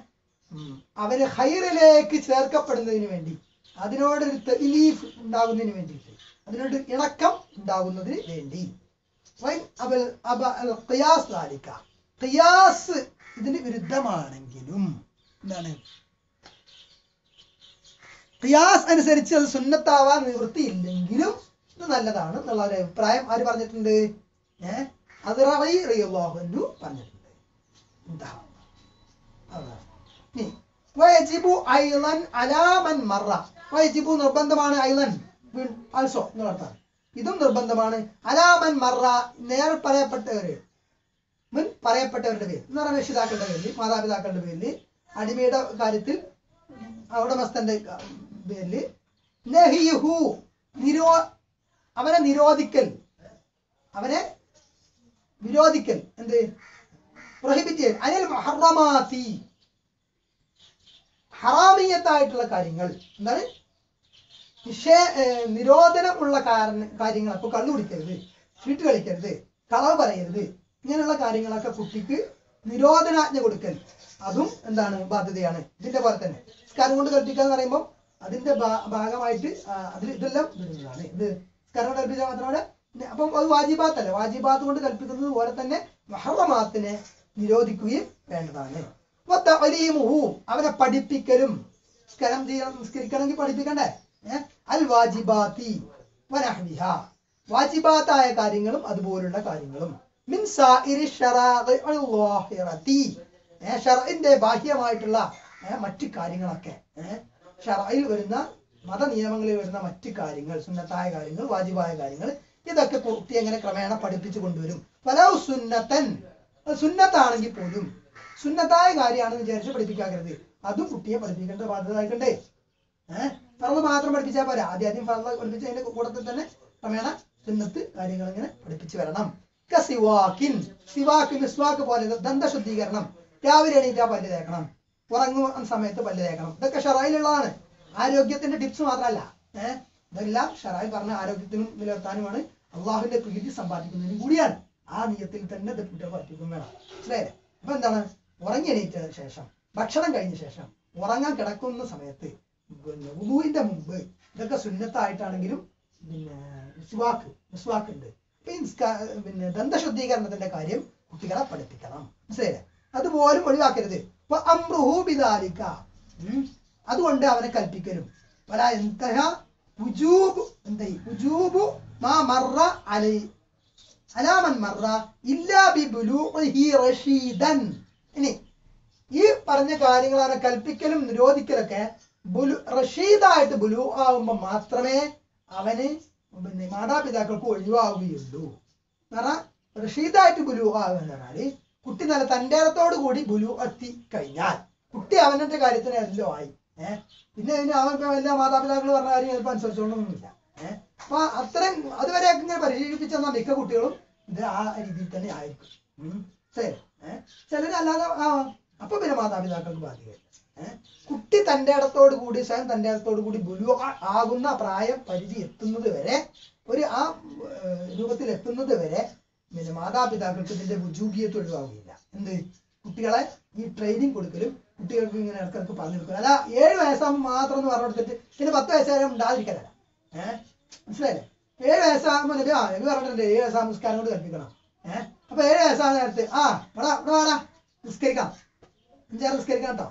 അവന് ഹൈറിലേക്ക് ചേർക്കപ്പെടുന്നതിന് വേണ്ടി, അതിനോടൊരു തെലീഫ് ഉണ്ടാകുന്നതിന് വേണ്ടിയിട്ട്, അതിനോട് ഇണക്കം ഉണ്ടാകുന്നതിന് വേണ്ടി ഇതിന് വിരുദ്ധമാണെങ്കിലും എന്താണ്? ഖിയാസ് അനുസരിച്ച് അത് സുന്നത്താവാൻ നിവൃത്തിയില്ലെങ്കിലും ഇത് നല്ലതാണ് എന്നുള്ള ഒരു അഭിപ്രായം ആര് പറഞ്ഞിട്ടുണ്ട്? ഏഹ് അദ്റായി റളിയല്ലാഹു അൻഹു പറഞ്ഞിട്ടുണ്ട്. എന്താ വയജിബു ഐളൻ അലാ മൻ മറ, വയജിബു നിർബന്ധമാണ്, ഐളൻ ആൾസോ എന്ന് പറഞ്ഞാൽ ഇതും നിർബന്ധമാണ്. അലാമൻ മറ, നേരെ പറയപ്പെട്ടവര്, മുൻ പറയപ്പെട്ടവരുടെ പേര് എന്ന് പറഞ്ഞാൽ രക്ഷിതാക്കളുടെ പേരിൽ, മാതാപിതാക്കളുടെ പേരിൽ, അടിമയുടെ കാര്യത്തിൽ ഉടമസ്ഥന്റെ പേരിൽ, നഹിയുഹു നിരോ അവനെ നിരോധിക്കൽ, അവനെ വിരോധിക്കൽ, എന്ത് പ്രൊഹിബിറ്റ് ചെയ്യൽ, അനിൽ മുഹറമാതി ഹറാമിയത്തായിട്ടുള്ള കാര്യങ്ങൾ, എന്താണ് നിഷേ നിരോധനമുള്ള കാരണം കാര്യങ്ങൾ. അപ്പോൾ കള്ളു കുടിക്കരുത്, ചീട്ട് കളിക്കരുത്, കളവ് പറയരുത്, ഇങ്ങനെയുള്ള കാര്യങ്ങളൊക്കെ കുട്ടിക്ക് നിരോധനാജ്ഞ കൊടുക്കൽ അതും എന്താണ് ബാധ്യതയാണ്. ഇതിന്റെ പോലെ തന്നെ സ്കാരം കൊണ്ട് കൽപ്പിക്കുക എന്ന് പറയുമ്പോൾ അതിന്റെ ഭാഗമായിട്ട് അതിൽ ഇതെല്ലാം വരുന്നതാണ്. ഇത് സ്കാരം കൊണ്ട് കൽപ്പിച്ചാൽ മാത്രമല്ല, അപ്പം അത് വാജിബാത്തല്ല, വാജിബാത്ത് കൊണ്ട് കൽപ്പിക്കുന്നത് പോലെ തന്നെ മഹറമാത്തിനെ നിരോധിക്കുകയും വേണ്ടതാണ്. അവനെ പഠിപ്പിക്കലും നിസ്കാരം നിസ്കരിക്കണമെങ്കിൽ പഠിപ്പിക്കണ്ടേ. അൽ വാജിബാത്തി വാജിബാത്തായ കാര്യങ്ങളും അതുപോലുള്ള കാര്യങ്ങളും ഷറഇന്റെ ബാഹ്യമായിട്ടുള്ള മറ്റു കാര്യങ്ങളൊക്കെ ഷറഇൽ വരുന്ന മത നിയമങ്ങളിൽ വരുന്ന മറ്റു കാര്യങ്ങൾ, സുന്നത്തായ കാര്യങ്ങൾ, വാജിബായ കാര്യങ്ങൾ, ഇതൊക്കെ കുട്ടി എങ്ങനെ ക്രമേണ പഠിപ്പിച്ചു കൊണ്ടുവരും. ഫലൗ സുന്നത്തൻ സുന്നത്താണെങ്കിൽ പോലും സുന്നത്തായ കാര്യമാണെന്ന് വിചാരിച്ച് പഠിപ്പിക്കാക്കരുത്. അതും കുട്ടിയെ പഠിപ്പിക്കേണ്ട ബാധ്യതയാക്കണ്ടേ. ഏഹ് ഫർള് മാത്രം പഠിപ്പിച്ചാൽ പോരാ, ആദ്യം ആദ്യം ഫർള് പഠിപ്പിച്ച് അതിന്റെ കൂടത്തിൽ തന്നെ ക്രമേണ സുന്നത്ത് കാര്യങ്ങൾ ഇങ്ങനെ പഠിപ്പിച്ചു വരണം. സിവാക്കിൻ സിവാക്ക് മിസ്വാക്ക് പോലെ ദന്ത ശുദ്ധീകരണം, രാവിലെ എണീറ്റാ പല്ല് തേക്കണം, ഉറങ്ങുന്ന സമയത്ത് പല്ല് തേക്കണം, ഇതൊക്കെ ഷറയിലുള്ളതാണ്. ആരോഗ്യത്തിന്റെ ടിപ്സ് മാത്രമല്ല, ഏഹ് ഇതെല്ലാം ഷറായി പറഞ്ഞ ആരോഗ്യത്തിനും നിലനിർത്താനുമാണ്, അള്ളാഹുവിന്റെ പ്രീതി സമ്പാദിക്കുന്നതിനും കൂടിയാണ്. ആ നിയത്തിൽ തന്നെ കുട്ടികൾ പഠിപ്പിക്കും വേണം. മനസ്സിലായില്ലേ? അപ്പൊ എന്താണ്, ഉറങ്ങി എണീറ്റതിന് ശേഷം, ഭക്ഷണം കഴിഞ്ഞ ശേഷം, ഉറങ്ങാൻ കിടക്കുന്ന സമയത്ത്, വുളൂഇന്റെ മുമ്പ്, ഇതൊക്കെ സുന്നത്തായിട്ടാണെങ്കിലും പിന്നെ മിസ്വാക്ക് മിസ്വാക്ക് ഉണ്ട്, പിന്നെ ദന്തശുദ്ധീകരണത്തിന്റെ കാര്യം കുട്ടികളെ പഠിപ്പിക്കണം. മനസ്സിലായില്ലേ? അതുപോലും ഒഴിവാക്കരുത്. അപ്പൊ അമ്രുഹു ബിദാലിക അതുകൊണ്ട് അവനെ കൽപ്പിക്കലും വലാ യൻതഹ വുജൂബ് എന്തെയ് വുജൂബു മാ മറ അലൈ അലാ മൻ മറ ഇല്ലാ ബി ബുലൂഇഹി റഷീദൻ. ഇനി ഈ പറഞ്ഞ കാര്യങ്ങൾ അവനെ കൽപ്പിക്കലും നിരോധിക്കലൊക്കെ ബുലു റഷീദായിട്ട് ബുലൂ ആവുമ്പോൾ മാത്രമേ അവന് പിന്നെ മാതാപിതാക്കൾക്ക് ഒഴിവാവുകയുള്ളൂ. കാരണം റഷീദായിട്ട് ബുലൂ ആവുകയെന്ന് പറഞ്ഞാൽ കുട്ടി നല്ല തൻ്റേടത്തോടു കൂടി ബുലൂ എത്തി കഴിഞ്ഞാൽ കുട്ടി അവനെ കാര്യത്തിന് എല്ലോ ആയി. ഏഹ് പിന്നെ പിന്നെ അവൻ ഇപ്പം എല്ലാ മാതാപിതാക്കൾ പറഞ്ഞ കാര്യം ചിലപ്പോൾ അനുസരിച്ചോളൊന്നുമില്ല. ഏഹ് അപ്പൊ അത്രയും അതുവരെ ഇങ്ങനെ പരിശീലിപ്പിച്ചു തന്നാൽ മിക്ക കുട്ടികളും ഇത് ആ രീതിയിൽ തന്നെ ആയിരിക്കും. ശരി. ഏഹ് ചിലരല്ലാതെ ആ അപ്പൊ പിന്നെ മാതാപിതാക്കൾക്ക് ബാധ്യതയില്ല. ഏഹ് കുട്ടി തൻ്റെ ഇടത്തോടു കൂടി സ്വയം തൻ്റെ ഇടത്തോടു കൂടി ബുലു ആകുന്ന പ്രായം പരിധി എത്തുന്നത് വരെ, ഒരു ആ രൂപത്തിൽ എത്തുന്നത് വരെ പിന്നെ മാതാപിതാക്കൾക്ക് ഇതിന്റെ വുജൂബിയത്ത് ഒഴിവാകുകയില്ല. എന്ത് കുട്ടികളെ ഈ ട്രെയിനിങ് കൊടുക്കലും കുട്ടികൾക്ക് ഇങ്ങനെ ഇടക്കിടക്ക് പറഞ്ഞു കൊടുക്കലും, അല്ല ഏഴ് വയസ്സാകുമ്പോൾ മാത്രം എന്ന് പറഞ്ഞു കൊടുത്തിട്ട് പിന്നെ പത്ത് വയസ്സുകാരെ ഉണ്ടാതിരിക്കലല്ല. ഏഹ് മനസ്സിലായില്ലേ? ഏഴ് വയസ്സാകുമ്പോൾ നബി ആ നബി പറഞ്ഞിട്ടുണ്ട് ഏഴ് വയസ്സാ നിസ്കാരം കൊണ്ട് കൽപ്പിക്കണം. ഏഹ് അപ്പൊ ഏഴ് വയസ്സാകുന്ന നേരത്ത് ആ ഇവിടെ ഇവിടെ വേണ നിസ്കരിക്കാം, അഞ്ചാറ് നിസ്കരിക്കണം കേട്ടോ,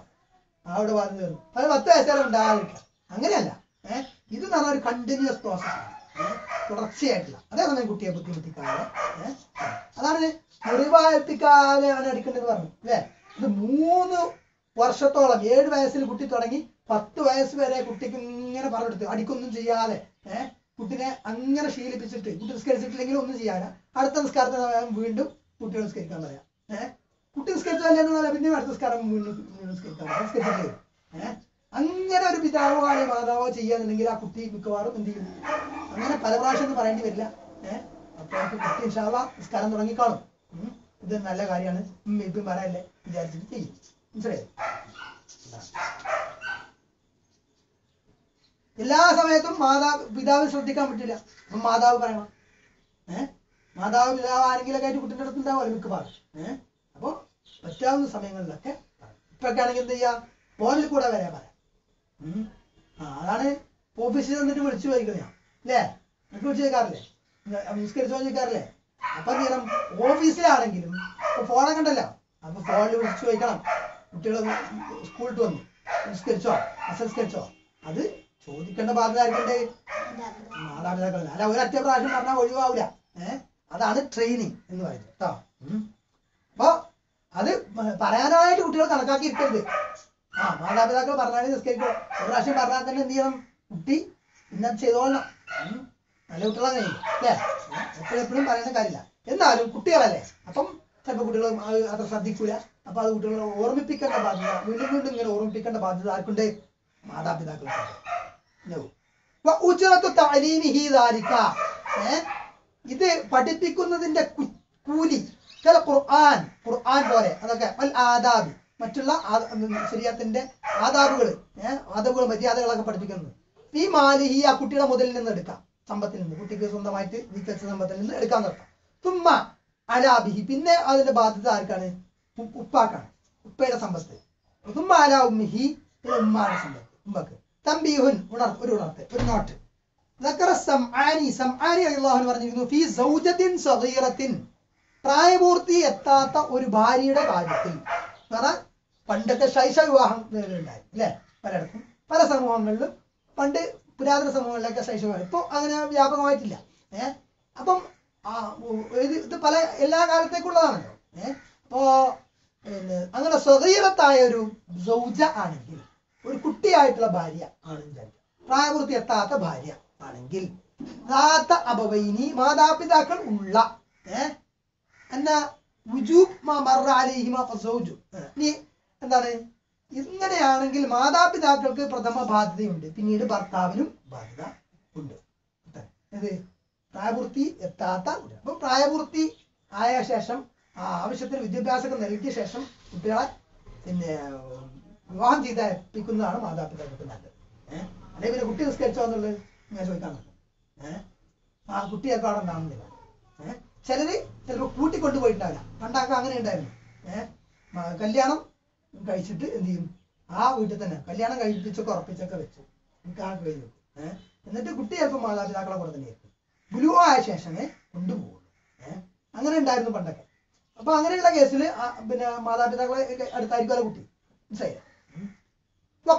അവിടെ പറഞ്ഞു തരും, അത് പത്ത് വയസ്സുകാരെ ഉണ്ടാതിരിക്കാം. അങ്ങനെയല്ല. ഏഹ് ഇത് എന്ന് പറഞ്ഞ ഒരു കണ്ടിന്യൂസ് പ്രോസസ്സാണ്, തുടർച്ചയായിട്ടില്ല. അതേസമയം കുട്ടിയെ ബുദ്ധിമുട്ടിക്കാതെ, അതാണ് മുറിവാഴ്ത്തിക്കാതെ അവനെ അടിക്കേണ്ടത് പറഞ്ഞു അല്ലേ. ഇത് മൂന്ന് വർഷത്തോളം ഏഴ് വയസ്സിൽ കുട്ടി തുടങ്ങി പത്ത് വയസ്സ് വരെ കുട്ടിക്ക് ഇങ്ങനെ പറഞ്ഞെടുത്ത് അടിക്കൊന്നും ചെയ്യാതെ ഏഹ് കുട്ടിനെ അങ്ങനെ ശീലിപ്പിച്ചിട്ട് കുട്ടി നിസ്കരിച്ചിട്ടില്ലെങ്കിൽ ഒന്നും ചെയ്യാതെ അടുത്ത നിസ്കാരത്തിന് സമയം വീണ്ടും കുട്ടികൾ നിസ്കരിക്കാൻ പറയാം. ഏഹ് കുട്ടി നിസ്കരിച്ചതല്ലെന്ന് പറഞ്ഞാൽ പിന്നെ അടുത്ത നിസ്കാരം വീണ്ടും നിസ്കരിക്കാൻ നിസ്കരിച്ചിട്ട് ഏഹ് അങ്ങനെ ഒരു പിതാവോ ആയ മാതാവോ ചെയ്യാന്നുണ്ടെങ്കിൽ ആ കുട്ടി മിക്കവാറും എന്ത് ചെയ്യും, അങ്ങനെ പല പ്രാവശ്യം ഒന്നും പറയേണ്ടി വരില്ല. ഏഹ് അപ്പോഴേക്ക് കുട്ടി ഇൻഷാ അള്ളാ നിസ്കാരം തുടങ്ങിക്കാണും. ഇത് നല്ല കാര്യമാണ്, ഇപ്പം പറയല്ലേ വിചാരിച്ചിട്ട് ചെയ്യും. മനസ്സിലായോ? എല്ലാ സമയത്തും മാതാവ് പിതാവ് ശ്രദ്ധിക്കാൻ പറ്റില്ല, അപ്പം മാതാവ് പറയണം. ഏഹ് മാതാവ് പിതാവ് ആരെങ്കിലൊക്കെ ആയിട്ട് കുട്ടിൻ്റെ അടുത്തുണ്ടാവും ഒരു മിക്കവാറും. ഏഹ് അപ്പോൾ പറ്റാവുന്ന സമയങ്ങളിലൊക്കെ ഇപ്പൊക്കെ ആണെങ്കിൽ എന്ത് ചെയ്യുക, ഫോണിൽ കൂടെ വരാൻ പറയാം. ആ അതാണ് ഓഫീസിൽ വന്നിട്ട് വിളിച്ചു ചോദിക്കുന്നത് ഞാൻ അല്ലേ, എനിക്ക് വിളിച്ചു ചോദിക്കാറില്ലേ, നിസ്കരിച്ചോ ചോദിക്കാറില്ലേ. അപ്പം നേരം ഓഫീസിലാണെങ്കിലും ഇപ്പൊ ഫോണെ കണ്ടല്ലോ, അപ്പൊ ഫോണിൽ വിളിച്ചു ചോദിക്കണം കുട്ടികൾ സ്കൂളിട്ട് വന്നു നിസ്കരിച്ചോ അസംസ്കരിച്ചോ. അത് ചോദിക്കേണ്ട ബാധ്യത ആയിരിക്കണ്ടേ, മാതാപിതാക്കൾ. അല്ല ഒരൊറ്റ പ്രാവശ്യം പറഞ്ഞാൽ ഒഴിവാവില്ല. ഏഹ് അതാണ് ട്രെയിനിങ് എന്ന് പറയുന്നത് കേട്ടോ. അപ്പൊ അത് പറയാനായിട്ട് കുട്ടികൾ കണക്കാക്കി ഇരിക്കരുത്. ആ മാതാപിതാക്കൾ പറഞ്ഞാൽ നിസ്കരിക്കും, ഒരു പ്രാവശ്യം പറഞ്ഞാൽ തന്നെ എന്ത് ചെയ്യണം കുട്ടി ഇന്നത് ചെയ്തോളണം. നല്ല കുട്ടികളാണ് കഴിയും അല്ലേ, എപ്പോഴും എപ്പോഴും പറയുന്ന കാര്യമില്ല. എന്നാലും കുട്ടികളല്ലേ, അപ്പം ചിലപ്പോൾ കുട്ടികൾ അത്ര ശ്രദ്ധിക്കൂല. അപ്പൊ അത് കുട്ടികളെ ഓർമ്മിപ്പിക്കേണ്ട ബാധ്യത, വീണ്ടും വീണ്ടും ഇങ്ങനെ ഓർമ്മിപ്പിക്കേണ്ട ബാധ്യത ആർക്കുണ്ട്, മാതാപിതാക്കളുണ്ട്. ഇത് പഠിപ്പിക്കുന്നതിന്റെ കൂലി ചില ഖുർആൻ ഖുർആൻ പോലെ അതൊക്കെ വൽ ആദാബി മറ്റുള്ള ശരീഅത്തിന്റെ ആദാബുകൾ ഏഹ് ആദാബുകൾ മര്യാദകളൊക്കെ പഠിപ്പിക്കുന്നത് ഈ മാലിഹി ആ കുട്ടിയുടെ മുതലിൽ നിന്ന് എടുക്കാം, സമ്പത്തിൽ നിന്ന് കുട്ടിക്ക് സ്വന്തമായിട്ട് വിറ്റച്ച സമ്പത്തിൽ നിന്ന് എടുക്കാൻ നിർത്താം. തുമ്മ അലാബിഹി പിന്നെ അതിന്റെ ബാധ്യത ആർക്കാണ്, ഉപ്പാക്കാണ്, ഉപ്പയുടെ സമ്പത്ത്. തുമ്മ അലാ ഉമ്മിഹി പിന്നെ ഉമ്മാടെ സമ്പത്ത് ഉമ്മക്ക്. തംബീഹുൻ ഉണർ ഒരു ഉണർത്ത് ഒരു നോട്ട്. ദക്കറ സംആനി സംആനി റളിയല്ലാഹു അൻഹു പറഞ്ഞിരിക്കുന്നു ഫീ സൗജത്തിൻ സഗീറത്തിൻ പ്രായപൂർത്തി എത്താത്ത ഒരു ഭാര്യയുടെ കാര്യത്തിൽ എന്ന് പറഞ്ഞാൽ പണ്ടൊക്കെ ശൈശവ വിവാഹം ഉണ്ടായി അല്ലേ, പലയിടത്തും പല സമൂഹങ്ങളിലും പണ്ട് പുരാതന സമൂഹങ്ങളിലൊക്കെ ശൈശവ, ഇപ്പോൾ അങ്ങനെ വ്യാപകമായിട്ടില്ല. ഏഹ് അപ്പം ഇത് പല എല്ലാ കാലത്തേക്കുള്ളതാണല്ലോ. ഏഹ് അപ്പോൾ അങ്ങനെ സ്വതീരത്തായ ഒരു സൗജ ആണെങ്കിൽ, ഒരു കുട്ടിയായിട്ടുള്ള ഭാര്യ ആണെങ്കിൽ, പ്രായപൂർത്തി എത്താത്ത ഭാര്യ ആണെങ്കിൽ, ാത്ത അപവൈനി മാതാപിതാക്കൾ ഉള്ള ഏഹ് എന്നാ എന്താണ് ഇങ്ങനെയാണെങ്കിൽ മാതാപിതാക്കൾക്ക് പ്രഥമ ബാധ്യതയുണ്ട്, പിന്നീട് ഭർത്താവിനും ബാധ്യത ഉണ്ട്. ഇത് പ്രായപൂർത്തി എത്താത്ത, അപ്പൊ പ്രായപൂർത്തി ആയ ശേഷം ആ ആവശ്യത്തിന് വിദ്യാഭ്യാസമൊക്കെ നൽകിയ ശേഷം കുട്ടികളെ പിന്നെ വിവാഹം ചെയ്ത് ഏൽപ്പിക്കുന്നതാണ് മാതാപിതാക്കൾക്ക് നല്ലത്. ഏഹ് അല്ലെങ്കിൽ പിന്നെ കുട്ടി നിസ്കരിച്ചോ എന്നുള്ളത് ഞാൻ ചോദിക്കാൻ പറ്റും. ഏഹ് ആ കുട്ടിയൊക്കെ അവിടെ ഉണ്ടാവുന്നില്ല. ഏഹ് ചിലര് ചിലപ്പോൾ കൂട്ടിക്കൊണ്ടുപോയിട്ടുണ്ടാവില്ല, പണ്ടൊക്കെ അങ്ങനെ ഉണ്ടായിരുന്നു. ഏഹ് കല്യാണം കഴിച്ചിട്ട് എന്ത് ചെയ്യും, ആ വീട്ടിൽ തന്നെ കല്യാണം കഴിപ്പിച്ചൊക്കെ ഉറപ്പിച്ചൊക്കെ വെച്ചു കാണാൻ കഴിഞ്ഞു. ഏഹ് എന്നിട്ട് കുട്ടി ചിലപ്പോൾ മാതാപിതാക്കളെ കൂടെ തന്നെ ആയിരിക്കും, ഗുരുവ ആയ ശേഷമേ കൊണ്ടുപോകുള്ളൂ. ഏഹ് അങ്ങനെ ഉണ്ടായിരുന്നു പണ്ടൊക്കെ. അപ്പൊ അങ്ങനെയുള്ള കേസിൽ പിന്നെ മാതാപിതാക്കളെ അടുത്തായിരിക്കും അല്ല കുട്ടി, മനസ്സിലായില്ല. അപ്പൊ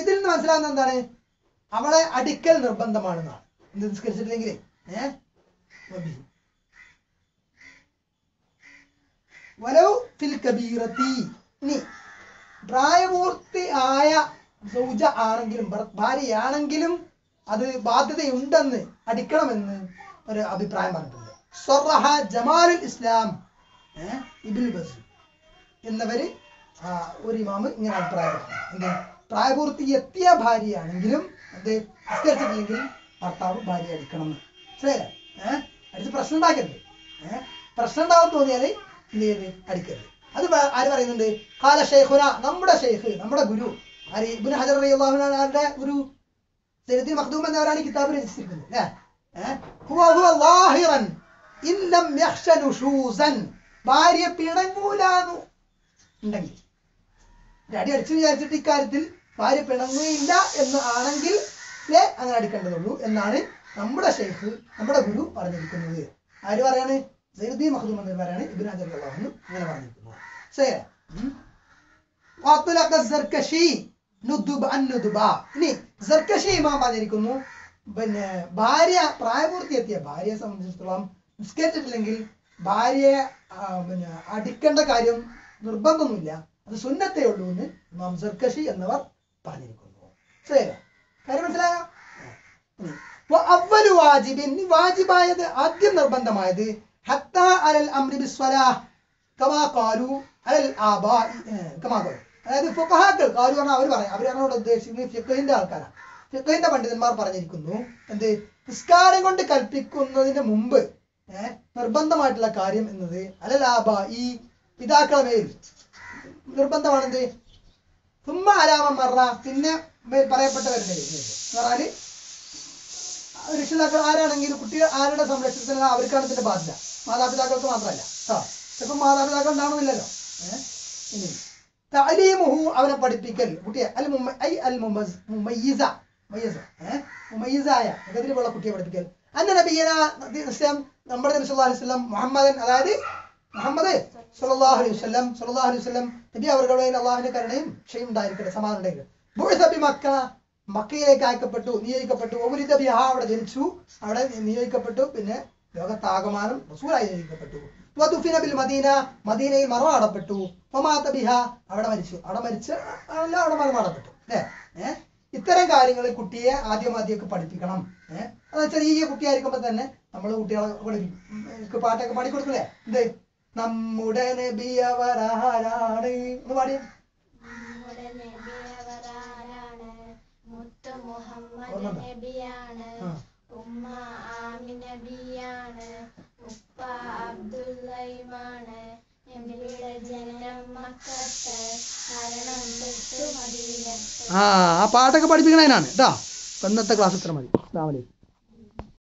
ഇതിൽ നിന്ന് മനസ്സിലാകുന്ന എന്താണ്, അവളെ അടിക്കൽ നിർബന്ധമാണെന്നാണ്. എന്ത് നിസ്കരിച്ചിട്ടില്ലെങ്കിൽ ഏഹ് പ്രായപൂർത്തി ആയ സൗജ ആണെങ്കിലും ഭാര്യയാണെങ്കിലും അത് ബാധ്യതയുണ്ടെന്ന്, അടിക്കണമെന്ന് ഒരു അഭിപ്രായം പറഞ്ഞിട്ടുണ്ട്. സറഹ ജമാലുൽ ഇസ്ലാം ഏഹ് ഇബ്നുൽ ബസീർ എന്നവര് ഒരു ഇമാമ് ഇങ്ങനെ അഭിപ്രായപ്പെട്ടു, പ്രായപൂർത്തി എത്തിയ ഭാര്യയാണെങ്കിലും അത് നിസ്കരിച്ചിട്ടില്ലെങ്കിൽ ഭർത്താവ് ഭാര്യ അടിക്കണം എന്ന്. ശരിയല്ലേ? ഏഹ് അടിച്ച് പ്രശ്നം ഉണ്ടാക്കരുത്. ഏഹ് പ്രശ്നം ഉണ്ടാവും തോന്നിയാൽ എന്ത് ചെയ്ത് അടിക്കരുത്. അത് ആര് പറയുന്നുണ്ട്? ഖാല ശൈഖുനാ, നമ്മുടെ ശൈഖ്, നമ്മുടെ ഗുരു ആര്? ഇബ്നു ഹജർ റളിയല്ലാഹു അൻഹു ആരുടെ ഗുരു? സയ്യിദുൽ മഖ്ദൂം എന്നവരാണ് ഈ കിതാബ് രചിച്ചിരിക്കുന്നത്. അല്ലേ? ഏഹ് ഹുവ ഹുവ ളാഹിറൻ ഇൻ ലം യഖ്ശ നുഷൂസൻ, ഭാര്യ പിണങ്ങൂലാന്നു ഉണ്ടെങ്കിൽ, അടി അടിച്ചു വിചാരിച്ചിട്ട് ഇക്കാര്യത്തിൽ ഭാര്യ പിണങ്ങുകയില്ല എന്ന് ആണെങ്കിൽ അങ്ങനെ അടിക്കേണ്ടതുള്ളൂ എന്നാണ് നമ്മുടെ ശൈഖ്, നമ്മുടെ ഗുരു പറഞ്ഞിരിക്കുന്നത്. ആര് പറയാണ്? സയ്യിദുൽ മഖ്ദൂം എന്നവരാണ് ഇബ്നു ഹജർ റളിയല്ലാഹു അൻഹു അങ്ങനെ പറഞ്ഞിരിക്കുന്നത്. ശരിയാ. ഖാതുലക സർകശി നുദുബ അൻ നുദുബ, ഇനി സർകശി ഇമാം പറഞ്ഞിരിക്കുന്നു, പിന്നെ ഭാര്യ പ്രായപൂർത്തി എത്തിയ ഭാര്യയെ സംബന്ധിച്ചിടത്തോളം നിസ്കരിച്ചിട്ടില്ലെങ്കിൽ ഭാര്യയെ പിന്നെ അടിക്കേണ്ട കാര്യം നിർബന്ധമൊന്നുമില്ല, അത് സുന്നത്തേ ഉള്ളൂ എന്ന് ഇമാം സർകശി എന്നവർ പറഞ്ഞിരിക്കുന്നു. ശരിയാ, കാര്യം മനസ്സിലായോ? അവ്വലു വാജിബിൻ, വാജിബായത്, ആദ്യം നിർബന്ധമായത്, ഹത്താ അലൽ അംരി ബിസ്സലാഹ് കമാ ഖാലു അലൽ ആബാഇ കമാ ഖാലു, അതായത് ഫുഖഹാക്കൾ ഖാലു പറഞ്ഞാൽ അവർ പറയാം, അവർ പറഞ്ഞോട് ഉദ്ദേശിക്കുന്നത് ഫിഖഹിന്റെ ആൾക്കാരാണ്, ഫിഖഹിന്റെ പണ്ഡിതന്മാർ പറഞ്ഞിരിക്കുന്നു എന്ത്, നിസ്കാരം കൊണ്ട് കൽപ്പിക്കുന്നതിന് മുമ്പ് ഏഹ് നിർബന്ധമായിട്ടുള്ള കാര്യം എന്നത് അലൽ ആബാഇ, പിതാക്കളെ മേൽ നിർബന്ധമാണെന്ത്, സുമ്മ അലാ മൻ മറ, പിന്നെ പറയപ്പെട്ടവരുടെ പറഞ്ഞാല് രക്ഷിതാക്കൾ ആരാണെങ്കിലും കുട്ടികൾ ആരുടെ സംരക്ഷണത്തിലാണ്, അവർക്കാണ് ഇതിന്റെ ബാധ്യത, മാതാപിതാക്കൾക്ക് മാത്രമല്ല. ആ ചിലപ്പോൾ മാതാപിതാക്കൾ ഉണ്ടാവുന്നില്ലല്ലോ. ഏഹ് തഅലീമുഹു, അവനെ പഠിപ്പിക്കൽ, കുട്ടിയെ അൽ മുഅയ് അൽ മുമയ്യിസ മുമയ്യിസ ഏഹ് മുമയ്യിസായ എതിരെയുള്ള കുട്ടിയെ പഠിപ്പിക്കൽ, അന്ന നബിയനാ നിശ്ചയം നമ്മുടെ നബി സല്ലല്ലാഹു അലൈഹി വസല്ലം മുഹമ്മദൻ, അതായത് മുഹമ്മദ് സല്ലല്ലാഹു അലൈഹി വസല്ലം സല്ലല്ലാഹു അലൈഹി വസല്ലം നബി അവരുടെ അള്ളാഹുവിന്റെ കരുണയും ക്ഷയും ഉണ്ടായിരിക്കട്ടെ, സമാധാനം ഉണ്ടായിരിക്കട്ടെ, മക്ക മക്കയിലേക്ക് അയക്കപ്പെട്ടു, നിയോഗിക്കപ്പെട്ടു, ഒബുരിത ബിഹ അവിടെ ജനിച്ചു, അവിടെ നിയോഗിക്കപ്പെട്ടു, പിന്നെ ലോകത്താകമാനം റസൂലായി നിയോഗിക്കപ്പെട്ടു, വദുഫിന ബിൽ മദീന മദീനയിൽ മറമാടപ്പെട്ടു, വമാത ബിഹ അവിടെ മരിച്ചു, അവിടെ മരിച്ച് അല്ല അവിടെ മറമാടപ്പെട്ടു. അല്ലേ? ഏഹ് ഇത്തരം കാര്യങ്ങൾ കുട്ടിയെ ആദ്യം ആദ്യമൊക്കെ പഠിപ്പിക്കണം. ഏഹ് അത് ചെറിയ കുട്ടിയായിരിക്കുമ്പോൾ തന്നെ നമ്മൾ കുട്ടികളെ പഠിപ്പിക്കും, പാട്ടൊക്കെ പാടിക്കൊടുക്കില്ലേ, എന്ത് നമ്മുടെ നബി അവരാരാണ് എന്ന് പാടിയ ആ പാട്ടൊക്കെ പഠിപ്പിക്കണതിനാണ് കേട്ടോ. ഇന്നത്തെ ക്ലാസ് ഇത്ര മതി. അസ്സലാമു അലൈക്കും.